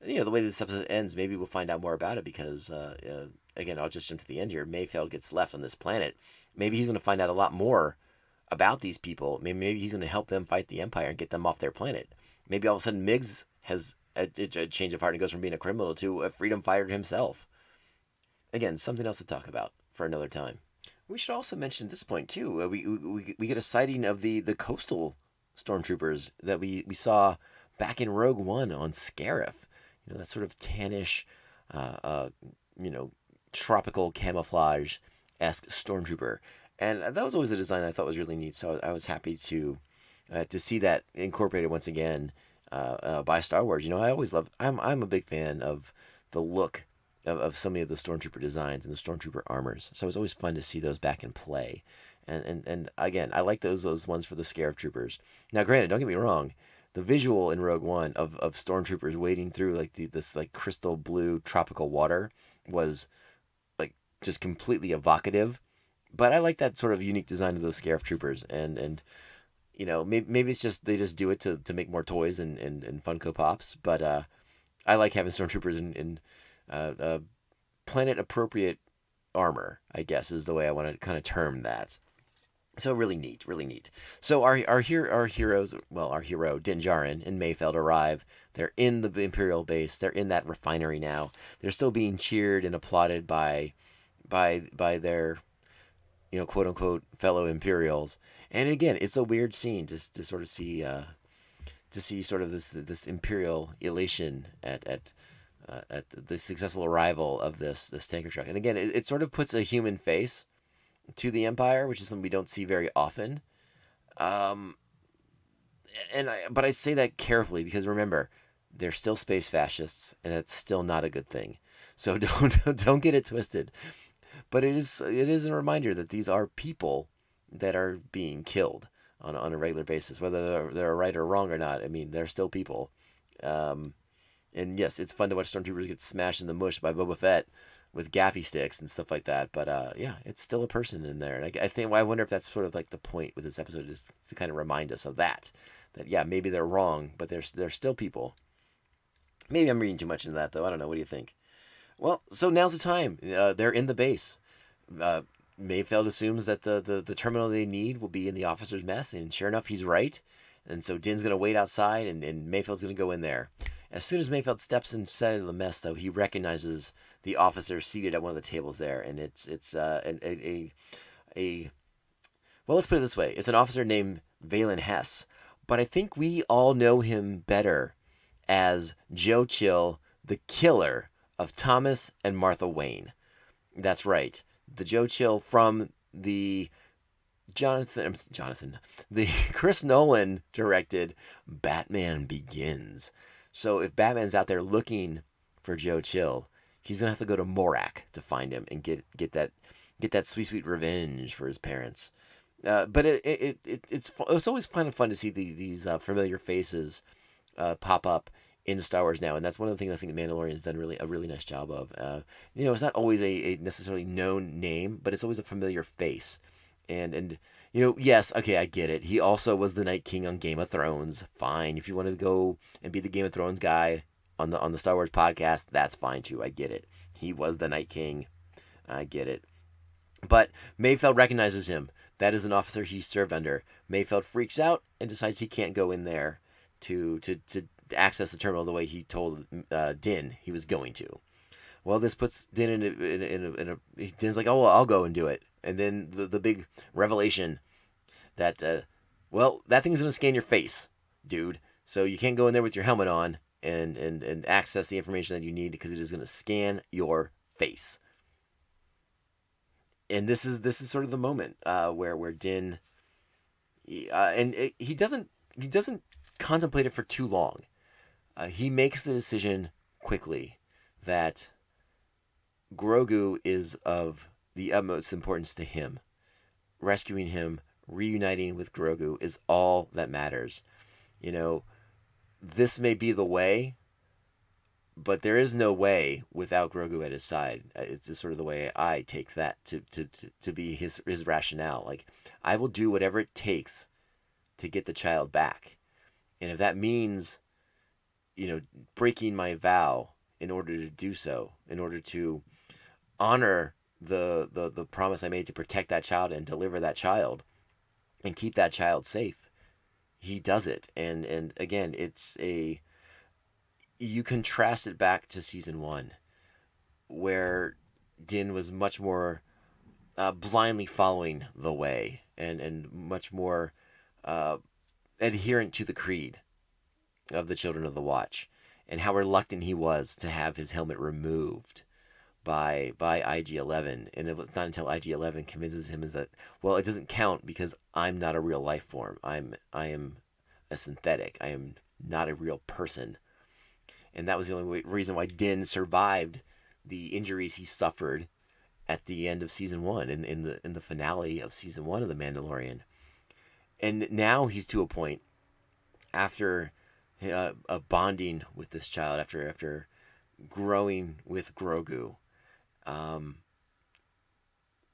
you know, the way this episode ends, maybe we'll find out more about it, because, uh, uh, again, I'll just jump to the end here. Mayfeld gets left on this planet. Maybe he's going to find out a lot more about these people. Maybe, maybe he's going to help them fight the Empire and get them off their planet. Maybe all of a sudden Migs has a, a change of heart and goes from being a criminal to a freedom fighter himself. again, something else to talk about for another time. We should also mention at this point, too, uh, we, we we get a sighting of the, the coastal stormtroopers that we, we saw back in Rogue One on Scarif. You know, that sort of tannish, uh, uh, you know, tropical camouflage-esque stormtrooper. And that was always a design I thought was really neat, so I was happy to uh, to see that incorporated once again uh, uh, by Star Wars. You know, I always love, I'm, I'm a big fan of the look of, of so many of the stormtrooper designs and the stormtrooper armors. So it was always fun to see those back in play. And, and, and again, I like those those ones for the Scarif troopers. Now, granted, don't get me wrong, the visual in Rogue One of, of stormtroopers wading through like the, this like crystal blue tropical water was like just completely evocative. But I like that sort of unique design of those Scarif troopers, and, and you know, maybe, maybe it's just they just do it to, to make more toys and, and, and Funko Pops. But uh, I like having stormtroopers in, in uh, uh, planet-appropriate armor, I guess, is the way I want to kind of term that. So really neat, really neat. So our our, her our heroes, well, our hero, Din Djarin and Mayfeld arrive. They're in the Imperial base. They're in that refinery now. They're still being cheered and applauded by by by their... you know, quote unquote fellow Imperials. And again, it's a weird scene just to sort of see, uh, to see sort of this, this Imperial elation at, at, uh, at the successful arrival of this, this tanker truck. And again, it, it sort of puts a human face to the Empire, which is something we don't see very often. Um, and I, but I say that carefully because remember, they're still space fascists and that's still not a good thing. So don't, don't get it twisted. But it is it is a reminder that these are people that are being killed on on a regular basis, whether they're, they're right or wrong or not. I mean, they're still people. Um, and yes, it's fun to watch stormtroopers get smashed in the mush by Boba Fett with gaffy sticks and stuff like that. But uh, yeah, it's still a person in there, and I, I think well, I wonder if that's sort of like the point with this episode is to kind of remind us of that. That yeah, maybe they're wrong, but they're they're still people. Maybe I'm reading too much into that though. I don't know. What do you think? Well, so now's the time. Uh, they're in the base. Uh, Mayfeld assumes that the, the, the terminal they need will be in the officer's mess, and sure enough, he's right. And so Din's going to wait outside, and, and Mayfeld's going to go in there. As soon as Mayfeld steps inside of the mess, though, he recognizes the officer seated at one of the tables there, and it's it's uh, an, a, a, a... Well, let's put it this way. It's an officer named Valen Hess, but I think we all know him better as Joe Chill, the killer of Thomas and Martha Wayne. That's right. The Joe Chill from the Jonathan, Jonathan, the Chris Nolan directed Batman Begins. So if Batman's out there looking for Joe Chill, he's gonna have to go to Morak to find him and get get that get that sweet sweet revenge for his parents. Uh, but it it, it it's it's always kind of fun to see the, these uh, familiar faces uh, pop up in Star Wars now, and that's one of the things I think The Mandalorian has done really a really nice job of. Uh, you know, it's not always a, a necessarily known name, but it's always a familiar face. And, and you know, yes, okay, I get it. He also was the Night King on Game of Thrones. Fine. If you want to go and be the Game of Thrones guy on the on the Star Wars podcast, that's fine too. I get it. He was the Night King. I get it. But Mayfeld recognizes him. That is an officer he served under. Mayfeld freaks out and decides he can't go in there to to to... access the terminal the way he told uh, Din he was going to. Well, this puts Din in a, in a, in a, in a Din's like, oh, well, I'll go and do it. And then the, the big revelation that, uh, well, that thing's going to scan your face, dude. So you can't go in there with your helmet on and, and, and access the information that you need because it is going to scan your face. And this is, this is sort of the moment uh, where, where Din, uh, and it, he doesn't, he doesn't contemplate it for too long. Uh, he makes the decision quickly that Grogu is of the utmost importance to him. Rescuing him, reuniting with Grogu is all that matters. You know, this may be the way, but there is no way without Grogu at his side. It's just sort of the way I take that to, to, to, to be his, his rationale. Like, I will do whatever it takes to get the child back. And if that means, you know, breaking my vow in order to do so, in order to honor the, the, the promise I made to protect that child and deliver that child and keep that child safe, he does it. And, and again, it's a, you contrast it back to season one where Din was much more uh, blindly following the way and, and much more uh, adherent to the creed of the Children of the Watch, and how reluctant he was to have his helmet removed by by I G eleven. And it was not until I G eleven convinces him is that, well, it doesn't count because I'm not a real life form. I'm I am a synthetic. I am not a real person. And that was the only reason why Din survived the injuries he suffered at the end of season one, in in the in the finale of season one of The Mandalorian. And now he's to a point after uh, a bonding with this child, after after growing with Grogu. Um,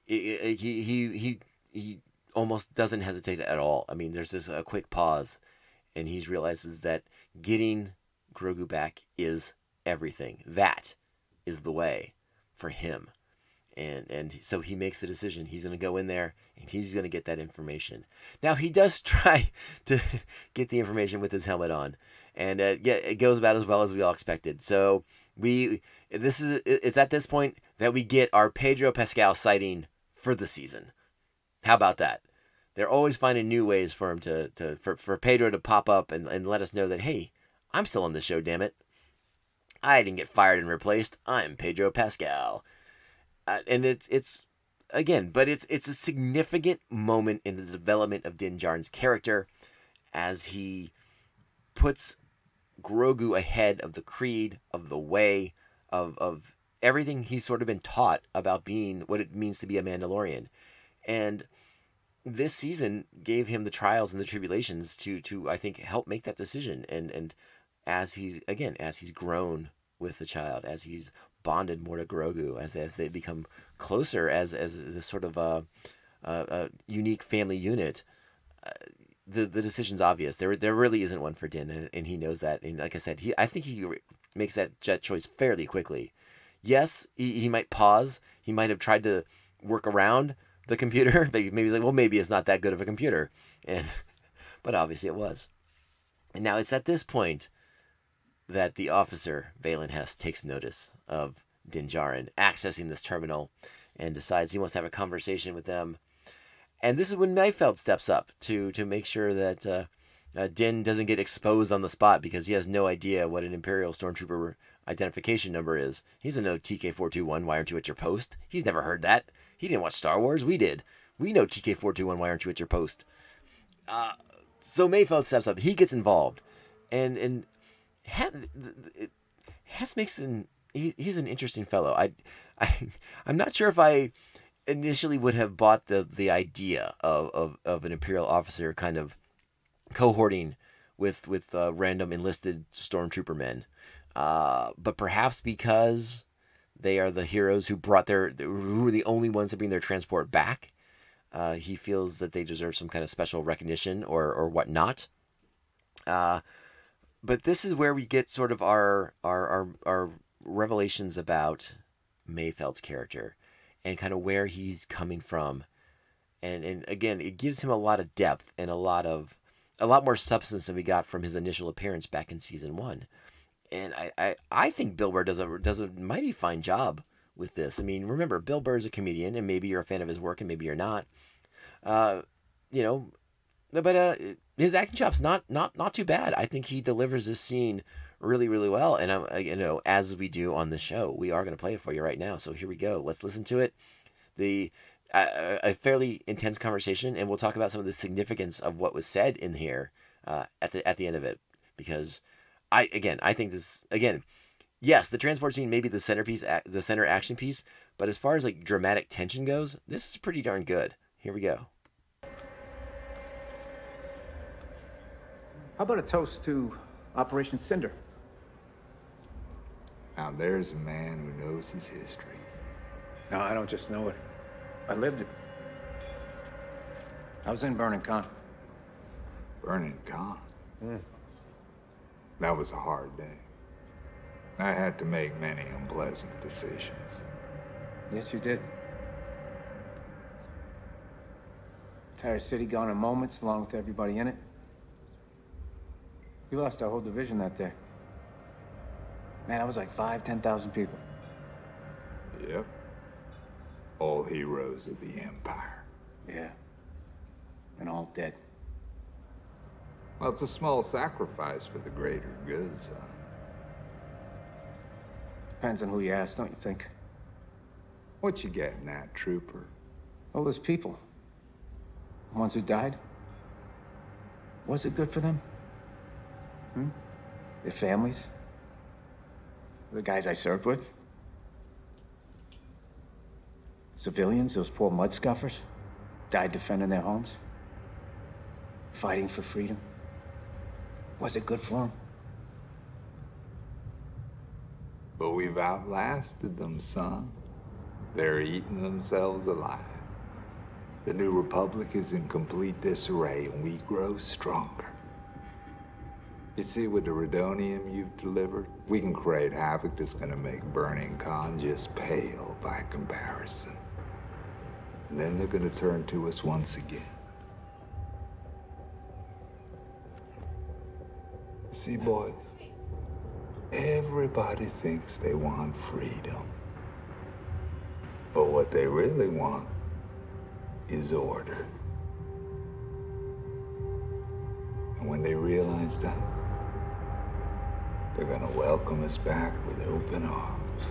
it, it, he he he he almost doesn't hesitate at all. I mean, there's this a quick pause, and he realizes that getting Grogu back is everything. That is the way for him. And and so he makes the decision. He's going to go in there, and he's going to get that information. Now, he does try to get the information with his helmet on, and uh, yeah, it goes about as well as we all expected. So we this is it's at this point that we get our Pedro Pascal sighting for the season. How about that? They're always finding new ways for him to, to for, for Pedro to pop up and, and let us know that, hey, I'm still on the show, damn it. I didn't get fired and replaced. I'm Pedro Pascal. Uh, and it's, it's again, but it's it's a significant moment in the development of Din Djarin's character as he puts Grogu ahead of the creed, of the way, of, of everything he's sort of been taught about being what it means to be a Mandalorian. And this season gave him the trials and the tribulations to, to I think, help make that decision. And, and as he's, again, as he's grown with the child, as he's bonded more to Grogu, as as they become closer as as this sort of a, a, a unique family unit, uh, the the decision's obvious. There there really isn't one for Din, and, and he knows that. And like I said, he I think he makes that jet choice fairly quickly. Yes, he, he might pause. He might have tried to work around the computer. Maybe he's like, well, maybe it's not that good of a computer, and but obviously it was. And now it's at this point that the officer, Valen Hess, takes notice of Din Djarin accessing this terminal and decides he wants to have a conversation with them. And this is when Mayfeld steps up to to make sure that uh, uh, Din doesn't get exposed on the spot, because he has no idea what an Imperial Stormtrooper identification number is. He doesn't know T K four two one, why aren't you at your post? He's never heard that. He didn't watch Star Wars. We did. We know T K four two one, why aren't you at your post? Uh, so Mayfeld steps up. He gets involved. And... and Hess makes an he, he's an interesting fellow. I, I I'm not sure if I initially would have bought the the idea of of, of an Imperial officer kind of cohorting with with uh, random enlisted stormtrooper men, uh, but perhaps because they are the heroes who brought their who were the only ones to bring their transport back, uh, he feels that they deserve some kind of special recognition or or whatnot. Uh, But this is where we get sort of our, our our our revelations about Mayfeld's character and kind of where he's coming from. And and again, it gives him a lot of depth and a lot of a lot more substance than we got from his initial appearance back in season one. And I, I, I think Bill Burr does a does a mighty fine job with this. I mean, remember, Bill Burr is a comedian, and maybe you're a fan of his work and maybe you're not. Uh, you know, but uh his acting job's not not not too bad. I think he delivers this scene really really well, and I'm you know as we do on the show, we are going to play it for you right now. So here we go. Let's listen to it. The uh, a fairly intense conversation, and we'll talk about some of the significance of what was said in here uh, at the at the end of it, because I again I think this again yes the transport scene may be the centerpiece the center action piece, but as far as like dramatic tension goes, this is pretty darn good. Here we go. How about a toast to Operation Cinder? Now there's a man who knows his history. No, I don't just know it. I lived it. I was in Burning Con. Burning Con? Mm. That was a hard day. I had to make many unpleasant decisions. Yes, you did. Entire city gone in moments, along with everybody in it. We lost our whole division that day. Man, I was like five, ten thousand people. Yep. all heroes of the Empire. Yeah. And all dead. Well, it's a small sacrifice for the greater good, son. Depends on who you ask, don't you think? What you getting at, Trooper? All those people. The ones who died? Was it good for them? Hmm? Their families? The guys I served with? Civilians, those poor mudscuffers? Died defending their homes? Fighting for freedom? Was it good for them? But we've outlasted them, son. They're eating themselves alive. The New Republic is in complete disarray, and we grow stronger. You see, with the Rhydonium you've delivered, we can create havoc that's gonna make burning Khan just pale by comparison. And then they're gonna turn to us once again. You see, boys, everybody thinks they want freedom. But what they really want is order. And when they realize that, they're gonna welcome us back with open arms.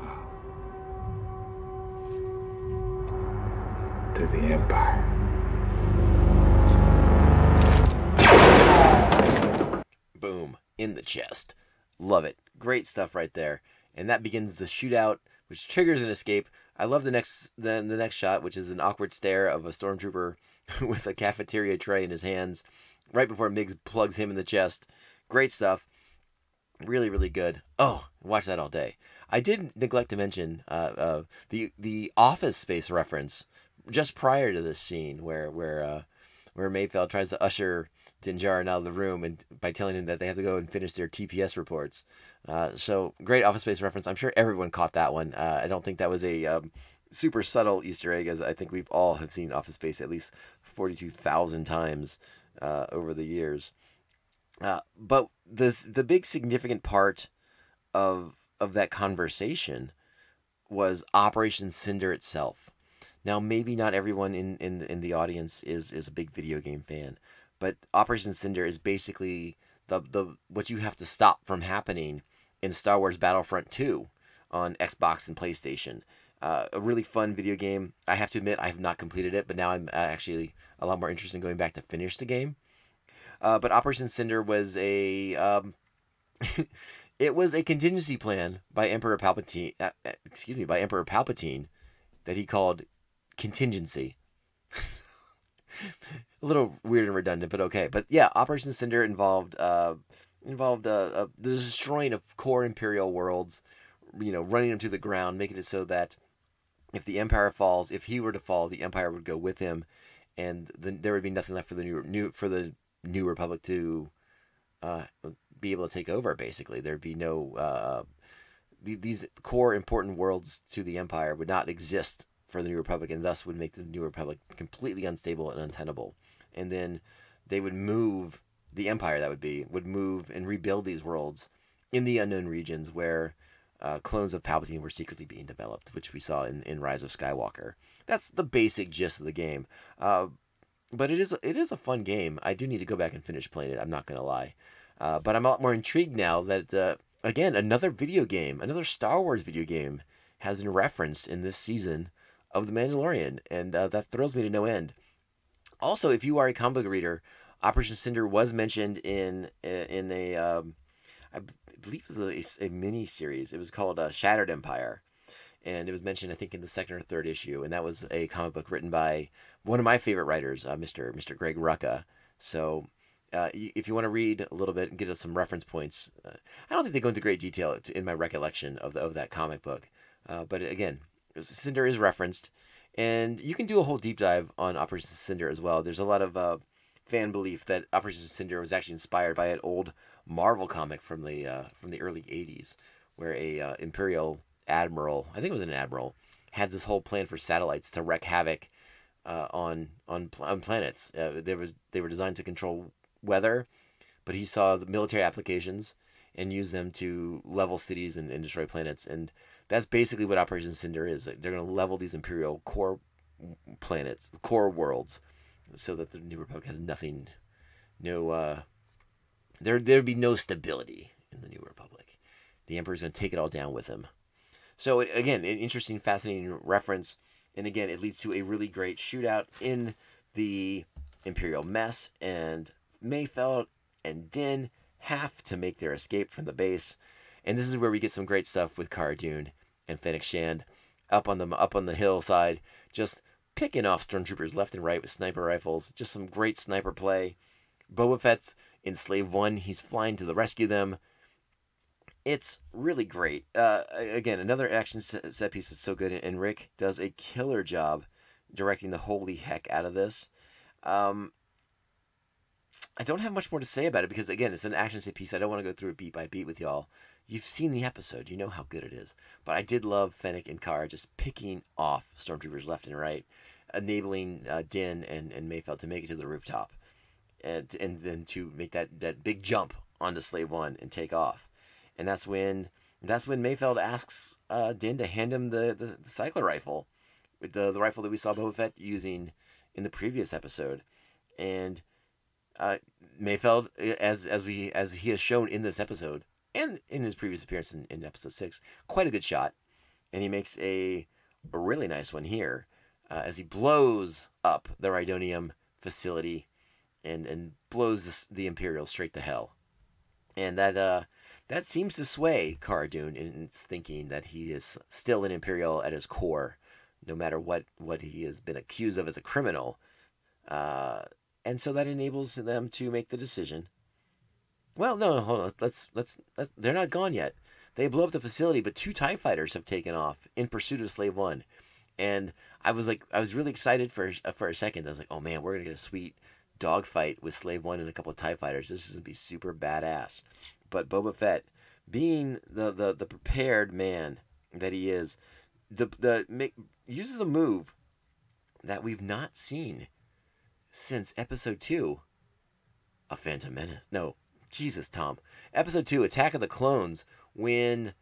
Huh. To the Empire. Boom. In the chest. Love it. Great stuff right there. And that begins the shootout, which triggers an escape. I love the next the, the next shot, which is an awkward stare of a stormtrooper with a cafeteria tray in his hands right before Migs plugs him in the chest. Great stuff. Really, really good. Oh, watch that all day. I did neglect to mention uh, uh, the the Office Space reference just prior to this scene where where uh, where Mayfeld tries to usher Din Djarin out of the room and by telling him that they have to go and finish their T P S reports. Uh, so great Office Space reference. I'm sure everyone caught that one. Uh, I don't think that was a um, super subtle Easter egg, as I think we've all have seen Office Space at least forty-two thousand times uh, over the years. Uh, but this, the big significant part of, of that conversation was Operation Cinder itself. Now, maybe not everyone in, in, in the audience is, is a big video game fan, but Operation Cinder is basically the, the what you have to stop from happening in Star Wars Battlefront two on Xbox and PlayStation. Uh, a really fun video game. I have to admit I have not completed it, but now I'm actually a lot more interested in going back to finish the game. Uh, but Operation Cinder was a... Um, it was a contingency plan by Emperor Palpatine... Uh, excuse me, by Emperor Palpatine that he called... Contingency. A little weird and redundant, but okay. But yeah, Operation Cinder involved uh, involved uh, uh, the destroying of core Imperial worlds, you know, running them to the ground, making it so that if the Empire falls, if he were to fall, the Empire would go with him, and then there would be nothing left for the new, new for the New Republic to uh, be able to take over. Basically, there'd be no uh, th these core important worlds to the Empire would not exist for the New Republic, and thus would make the New Republic completely unstable and untenable. And then they would move, the Empire that would be, would move and rebuild these worlds in the unknown regions where uh, clones of Palpatine were secretly being developed, which we saw in, in Rise of Skywalker. That's the basic gist of the game. Uh, but it is, it is a fun game. I do need to go back and finish playing it, I'm not going to lie. Uh, but I'm a lot more intrigued now that, uh, again, another video game, another Star Wars video game has been referenced in this season of The Mandalorian, and uh, that thrills me to no end. Also, if you are a comic book reader, Operation Cinder was mentioned in in a, um, I believe it was a, a mini-series. It was called uh, Shattered Empire, and it was mentioned, I think, in the second or third issue, and that was a comic book written by one of my favorite writers, uh, Mister Mister Greg Rucka. So uh, if you want to read a little bit and get us some reference points, uh, I don't think they go into great detail in my recollection of, the, of that comic book, uh, but again, Cinder is referenced, and you can do a whole deep dive on Operation Cinder as well. There's a lot of uh, fan belief that Operation Cinder was actually inspired by an old Marvel comic from the uh, from the early eighties, where a uh, Imperial admiral, I think it was an admiral, had this whole plan for satellites to wreak havoc uh, on on on planets. Uh, they were they were designed to control weather, but he saw the military applications, and use them to level cities and, and destroy planets. And that's basically what Operation Cinder is. They're going to level these Imperial core planets, core worlds, so that the New Republic has nothing, no, uh, there, there'd be no stability in the New Republic. The Emperor's going to take it all down with him. So, it, again, an interesting, fascinating reference. And, again, it leads to a really great shootout in the Imperial mess, and Mayfeld and Din have to make their escape from the base. And this is where we get some great stuff with Cara Dune and Fennec Shand up on the up on the hillside, just picking off stormtroopers left and right with sniper rifles. Just some great sniper play. Boba Fett's in Slave One. He's flying to the rescue them. It's really great. Uh, again, another action set piece that's so good, and Rick does a killer job directing the holy heck out of this. Um, I don't have much more to say about it because, again, it's an action set piece. I don't want to go through it beat by beat with y'all. You've seen the episode. You know how good it is. But I did love Fennec and Cara just picking off stormtroopers left and right, enabling uh, Din and, and Mayfeld to make it to the rooftop, and and then to make that, that big jump onto Slave One and take off. And that's when that's when Mayfeld asks uh, Din to hand him the, the, the cycler rifle, with the, the rifle that we saw Boba Fett using in the previous episode. And uh, Mayfeld, as as we as he has shown in this episode and in his previous appearance in, in episode six, quite a good shot, and he makes a, a really nice one here uh, as he blows up the Rhydonium facility and and blows this, the Imperial straight to hell. And that uh, that seems to sway Cara Dune in its thinking that he is still an Imperial at his core, no matter what, what he has been accused of as a criminal. Uh, and so that enables them to make the decision. Well, no, no, hold on. Let's, let's, let's, they're not gone yet. They blow up the facility, but two TIE fighters have taken off in pursuit of Slave One. And I was like, I was really excited for, for a second. I was like, oh man, we're going to get a sweet dogfight with Slave One and a couple of TIE fighters. This is going to be super badass. But Boba Fett, being the, the, the prepared man that he is, the, the, make, uses a move that we've not seen since episode two of Phantom Menace. No, Jesus, Tom. Episode two, Attack of the Clones, when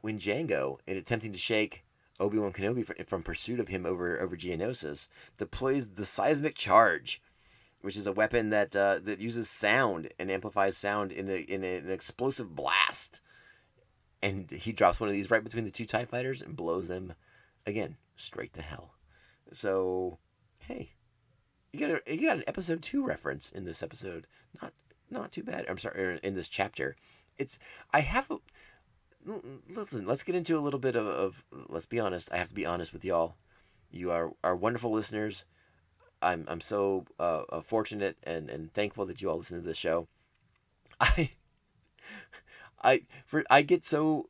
when Jango, in attempting to shake Obi-Wan Kenobi from, from pursuit of him over, over Geonosis, deploys the seismic charge, which is a weapon that uh, that uses sound and amplifies sound in, a, in a, an explosive blast. And he drops one of these right between the two TIE fighters and blows them, again, straight to hell. So, hey, you got a, you got an episode two reference in this episode. Not not too bad. I'm sorry, in this chapter. It's I have a, listen. Let's get into a little bit of, of. Let's be honest. I have to be honest with y'all. You are our wonderful listeners. I'm I'm so uh, fortunate and and thankful that you all listen to this show. I. I for I get so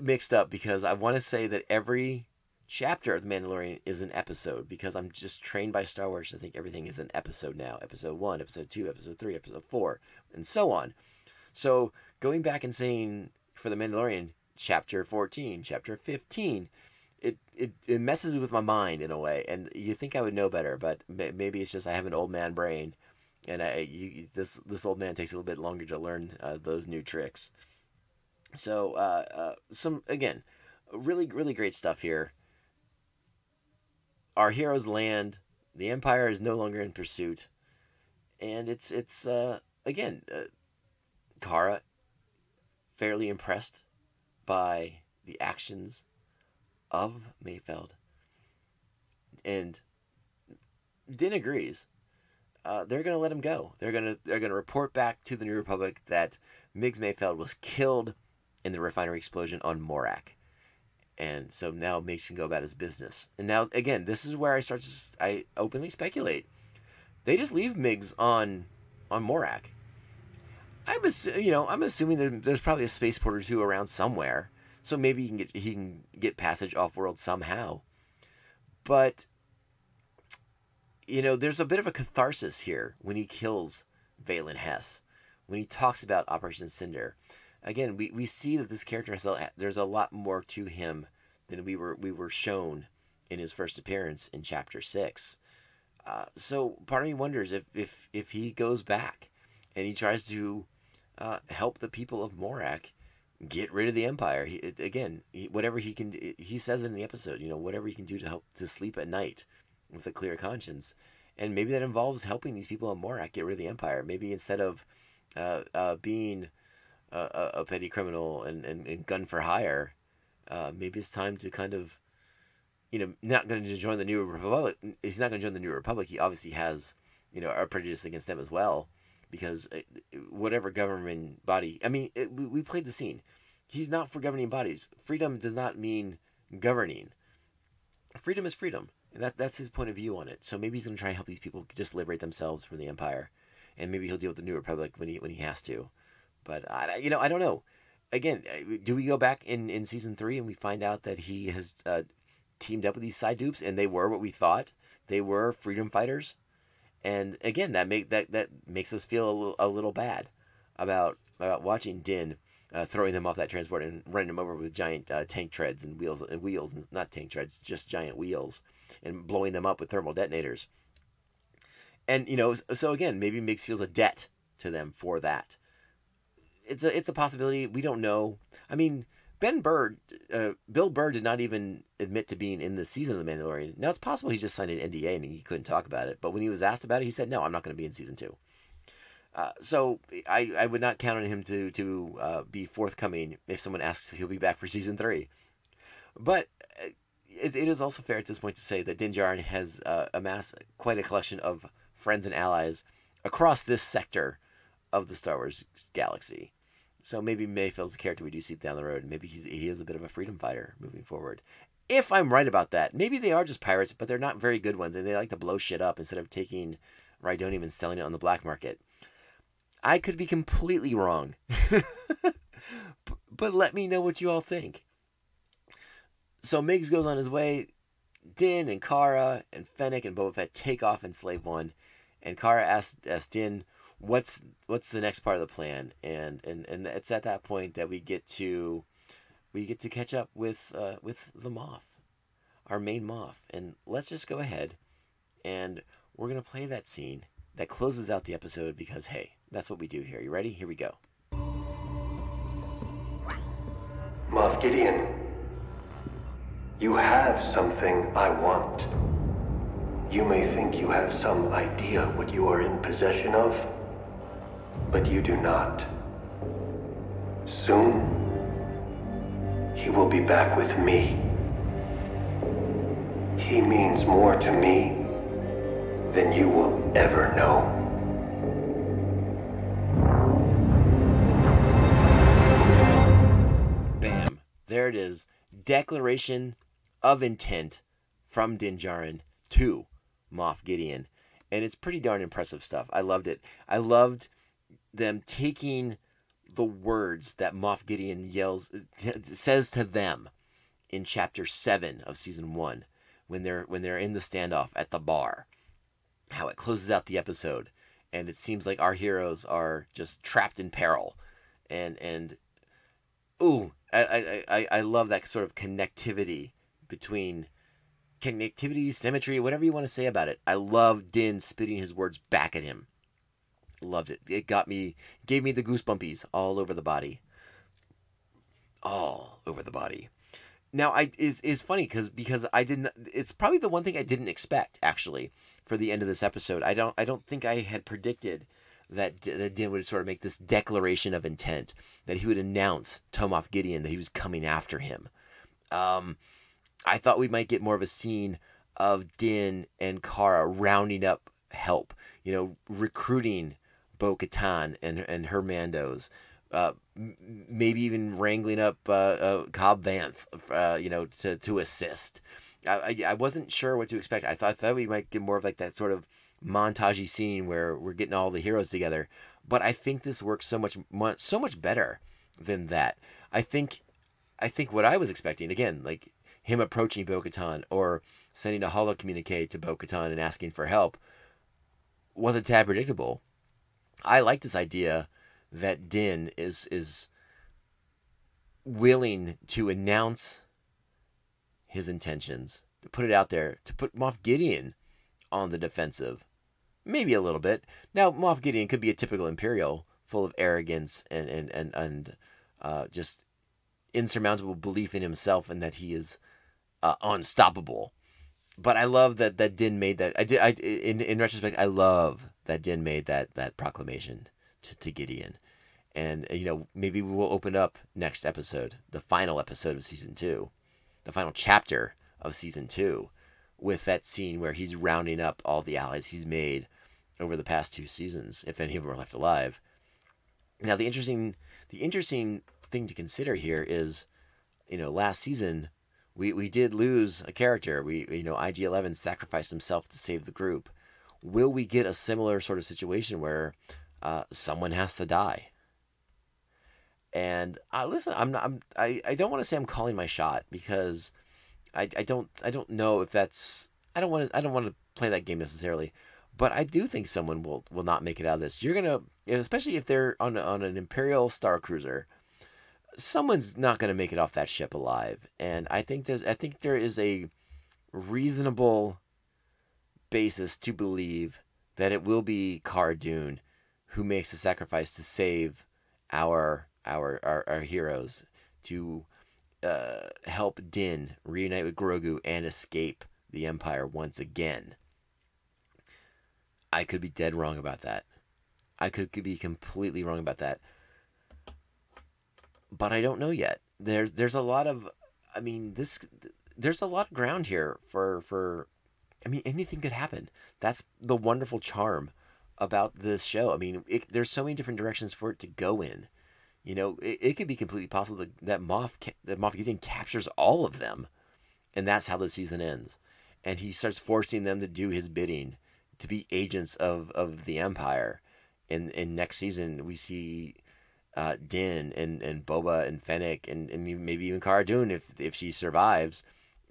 mixed up because I want to say that every chapter of The Mandalorian is an episode because I'm just trained by Star Wars to think everything is an episode now. Episode one, episode two, episode three, episode four, and so on. So going back and saying for The Mandalorian, chapter fourteen, chapter fifteen, it, it, it messes with my mind in a way. And you think I would know better, but maybe it's just I have an old man brain. And I you, this, this old man takes a little bit longer to learn uh, those new tricks. So, uh, uh, some, again, really, really great stuff here. Our heroes land, the Empire is no longer in pursuit, and it's, it's, uh, again, uh, Cara, fairly impressed by the actions of Mayfeld, and Din agrees. Uh, they're going to let him go. They're going to, they're going to report back to the New Republic that Migs Mayfeld was killed in the refinery explosion on Morak. And so now Migs can go about his business. And now, again, this is where I start to, I openly speculate. They just leave Migs on, on Morak. I'm, assu- you know, I'm assuming there, there's probably a spaceport or two around somewhere. So maybe he can get, he can get passage off world somehow. But, you know, there's a bit of a catharsis here when he kills Valen Hess, when he talks about Operation Cinder. Again, we, we see that this character has a, there's a lot more to him than we were we were shown in his first appearance in chapter six. Uh, so part of me wonders if, if if he goes back and he tries to uh, help the people of Morak get rid of the Empire. He, again, he, whatever he can, he says it in the episode, you know, whatever he can do to help to sleep at night with a clear conscience. And maybe that involves helping these people in Morak get rid of the Empire. Maybe instead of uh, uh, being a, a petty criminal and, and, and gun for hire, uh, maybe it's time to kind of, you know, not going to join the New Republic. He's not going to join the New Republic. He obviously has, you know, a prejudice against them as well, because whatever government body, I mean, it, we played the scene. He's not for governing bodies. Freedom does not mean governing. Freedom is freedom. And that, that's his point of view on it. So maybe he's going to try and help these people just liberate themselves from the Empire. And maybe he'll deal with the New Republic when he when he has to. But, I, you know, I don't know. Again, do we go back in, in Season three and we find out that he has uh, teamed up with these side dupes and they were what we thought? They were freedom fighters? And, again, that make that, that makes us feel a little, a little bad about, about watching Din uh, throwing them off that transport and running them over with giant uh, tank treads and wheels, and wheels, and not tank treads, just giant wheels, and blowing them up with thermal detonators. And, you know, so, again, maybe Migs feels a debt to them for that. It's a, it's a possibility. We don't know. I mean, Ben Burr, uh, Bill Burr did not even admit to being in the season of The Mandalorian. Now, it's possible he just signed an N D A and he couldn't talk about it. But when he was asked about it, he said, no, I'm not going to be in season two. Uh, so I, I would not count on him to, to uh, be forthcoming if someone asks if he'll be back for season three. But it, it is also fair at this point to say that Din Djarin has uh, amassed quite a collection of friends and allies across this sector of the Star Wars galaxy. So maybe Mayfeld's a character we do see down the road. Maybe he's, he is a bit of a freedom fighter moving forward. If I'm right about that, maybe they are just pirates, but they're not very good ones, and they like to blow shit up instead of taking Rhydonium and selling it on the black market. I could be completely wrong. But let me know what you all think. So Migs goes on his way. Din and Cara and Fennec and Boba Fett take off in Slave One. And Cara asks, asks Din, what's what's the next part of the plan, and and and it's at that point that we get to we get to catch up with uh with the Moff, our main Moff. And let's just go ahead and we're gonna play that scene that closes out the episode, because hey, that's what we do here. You ready? Here we go. Moff Gideon, you have something I want. You may think you have some idea what you are in possession of, but you do not. Soon, he will be back with me. He means more to me than you will ever know. Bam. There it is. Declaration of intent from Din Djarin to Moff Gideon. And it's pretty darn impressive stuff. I loved it. I loved them taking the words that Moff Gideon yells says to them in chapter seven of season one, when they're when they're in the standoff at the bar, how it closes out the episode, and it seems like our heroes are just trapped in peril, and and ooh, I I I love that sort of connectivity between connectivity, symmetry, whatever you want to say about it. I love Din spitting his words back at him. Loved it. It got me, gave me the goosebumpies all over the body. All over the body. Now, I is is funny because because I didn't. It's probably the one thing I didn't expect actually for the end of this episode. I don't I don't think I had predicted that that Din would sort of make this declaration of intent, that he would announce to Moff Gideon that he was coming after him. Um, I thought we might get more of a scene of Din and Cara rounding up help. You know, recruiting Bo-Katan and, and her Mandos, uh, maybe even wrangling up uh, uh, Cobb Vanth, uh, you know, to, to assist. I, I, I wasn't sure what to expect. I thought, thought we might get more of like that sort of montage-y scene where we're getting all the heroes together. But I think this works so much so much better than that. I think I think what I was expecting, again, like him approaching Bo-Katan or sending a holo communique to Bo-Katan and asking for help, was a tad predictable. I like this idea that Din is is willing to announce his intentions, to put it out there, to put Moff Gideon on the defensive, maybe a little bit. Now, Moff Gideon could be a typical Imperial full of arrogance and and and and uh, just insurmountable belief in himself and that he is uh, unstoppable. But I love that that Din made that. I did. I in in retrospect, I love that Din made that that proclamation to to Gideon, and you know maybe we will open up next episode, the final episode of season two, the final chapter of season two, with that scene where he's rounding up all the allies he's made over the past two seasons, if any of them are left alive. Now the interesting the interesting thing to consider here is, you know, last season we we did lose a character. We you know I G eleven sacrificed himself to save the group. Will we get a similar sort of situation where uh, someone has to die? And uh, listen, I'm not I'm, I I don't want to say I'm calling my shot, because I I don't I don't know if that's I don't want to I don't want to play that game necessarily. But I do think someone will, will not make it out of this. You're going to, especially if they're on, on an Imperial Star Cruiser, someone's not going to make it off that ship alive. And I think there's, I think there is a reasonable basis to believe that it will be Cara Dune who makes the sacrifice to save our, our, our, our heroes, to uh, help Din reunite with Grogu and escape the Empire once again. I could be dead wrong about that. I could, could be completely wrong about that. But I don't know yet. There's there's a lot of, I mean, this there's a lot of ground here for, for I mean, anything could happen. That's the wonderful charm about this show. I mean, it, there's so many different directions for it to go in. You know, it, it could be completely possible that, that Moff that Moff Gideon captures all of them, and that's how the season ends. And he starts forcing them to do his bidding, to be agents of, of the Empire. And, and next season, we see uh, Din and, and Boba and Fennec and, and maybe even Cara Dune, if, if she survives,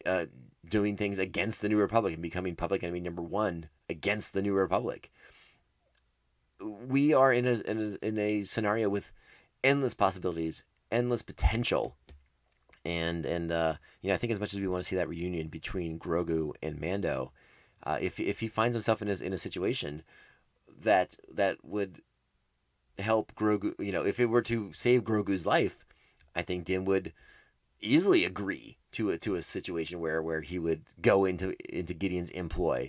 uh, doing things against the New Republic and becoming public enemy number one against the New Republic. We are in a, in a, in a scenario with endless possibilities, endless potential. And, and uh, you know, I think as much as we want to see that reunion between Grogu and Mando, Uh, if if he finds himself in a, in a situation that that would help Grogu, you know, if it were to save Grogu's life, I think Din would easily agree to a, to a situation where, where he would go into into Gideon's employ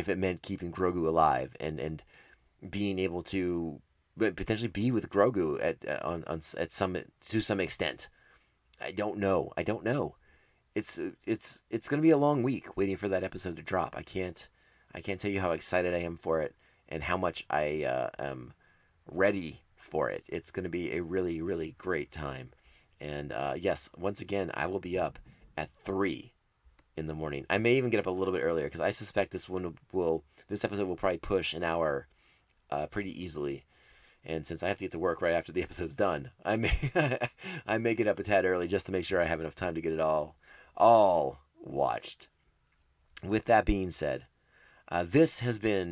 if it meant keeping Grogu alive and, and being able to potentially be with Grogu at uh, on on at some to some extent. I don't know. I don't know. It's it's it's gonna be a long week waiting for that episode to drop. I can't I can't tell you how excited I am for it and how much I uh, am ready for it. It's gonna be a really really great time, and uh, yes, once again I will be up at three in the morning. I may even get up a little bit earlier because I suspect this one will this episode will probably push an hour uh, pretty easily. And since I have to get to work right after the episode's done, I may I may get up a tad early just to make sure I have enough time to get it all. all watched. With that being said, uh, this has been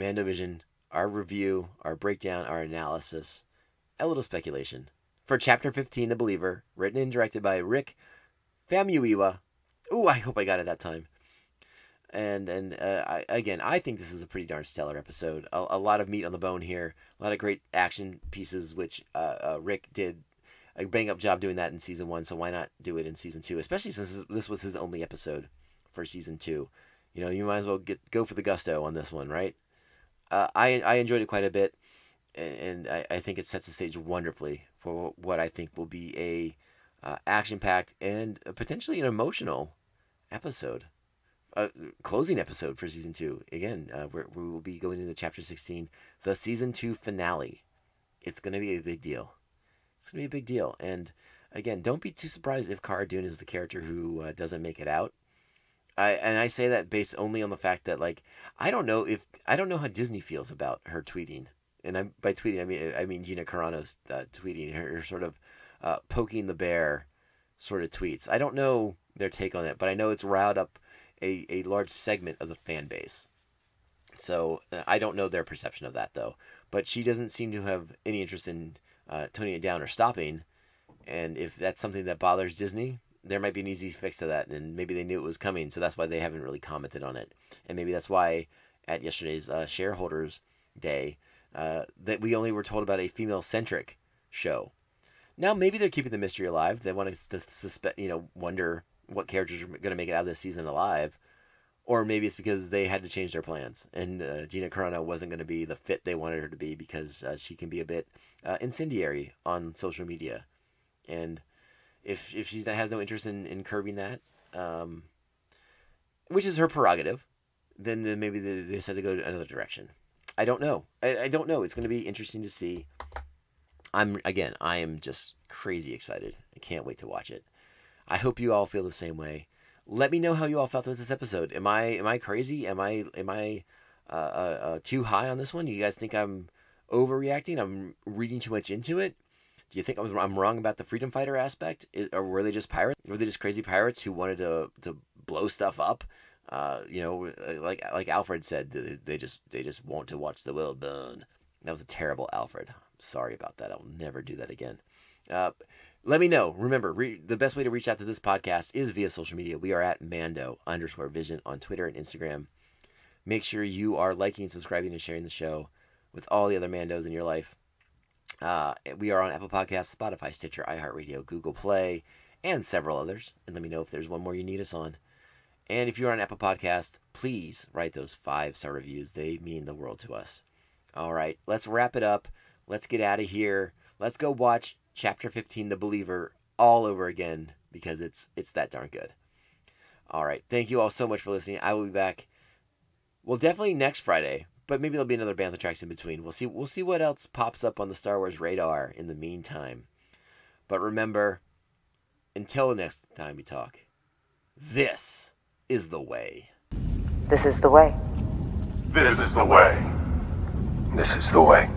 Mando Vision, our review, our breakdown, our analysis, a little speculation for chapter fifteen, The Believer, written and directed by Rick Famuyiwa. Ooh, I hope I got it that time. And and uh, I, again, I think this is a pretty darn stellar episode. A, a lot of meat on the bone here, a lot of great action pieces, which uh, uh, Rick did a bang-up job doing that in season one, so why not do it in season two? Especially since this was his only episode for season two. You know, you might as well get go for the gusto on this one, right? Uh, I I enjoyed it quite a bit, and, and I, I think it sets the stage wonderfully for what I think will be a uh, action-packed and potentially an emotional episode, a closing episode for season two. Again, uh, we're, we will be going into chapter sixteen, the season two finale. It's going to be a big deal. It's going to be a big deal. And again, don't be too surprised if Cara Dune is the character who uh, doesn't make it out. I And I say that based only on the fact that, like, I don't know if, I don't know how Disney feels about her tweeting. And I'm, by tweeting, I mean, I mean Gina Carano's uh, tweeting, her, her sort of uh, poking the bear sort of tweets. I don't know their take on it, but I know it's riled up a, a large segment of the fan base. So uh, I don't know their perception of that, though. But she doesn't seem to have any interest in Uh, toning it down or stopping, and if that's something that bothers Disney, there might be an easy fix to that, and maybe they knew it was coming, so that's why they haven't really commented on it. And maybe that's why at yesterday's uh, shareholders day, uh, that we only were told about a female-centric show. Now, maybe they're keeping the mystery alive. They want us to suspect, you know, wonder what characters are going to make it out of this season alive. Or maybe it's because they had to change their plans, and uh, Gina Carano wasn't going to be the fit they wanted her to be, because uh, she can be a bit uh, incendiary on social media. And if if she has no interest in, in curbing that, um, which is her prerogative, then, then maybe they, they decide to go to another direction. I don't know. I, I don't know. It's going to be interesting to see. I'm again, I am just crazy excited. I can't wait to watch it. I hope you all feel the same way. Let me know how you all felt with this episode. Am I am I crazy? Am I am I uh, uh, too high on this one? Do you guys think I'm overreacting? I'm reading too much into it? Do you think I'm, I'm wrong about the freedom fighter aspect? Is, or were they just pirates? Were they just crazy pirates who wanted to to blow stuff up? Uh, you know, like like Alfred said, they just they just want to watch the world burn. That was a terrible Alfred. I'm sorry about that. I'll never do that again. Uh, Let me know. Remember, re the best way to reach out to this podcast is via social media. We are at Mando underscore Vision on Twitter and Instagram. Make sure you are liking, subscribing, and sharing the show with all the other Mandos in your life. Uh, we are on Apple Podcasts, Spotify, Stitcher, iHeartRadio, Google Play, and several others. And let me know if there's one more you need us on. And if you're on Apple Podcasts, please write those five-star reviews. They mean the world to us. All right, let's wrap it up. Let's get out of here. Let's go watch Chapter fifteen, The Believer, all over again, because it's it's that darn good. All right. Thank you all so much for listening. I will be back, well, definitely next Friday, but maybe there'll be another Bantha Tracks in between. We'll see, we'll see what else pops up on the Star Wars radar in the meantime. But remember, until next time we talk, this is the way. This is the way. This is the way. This is the way.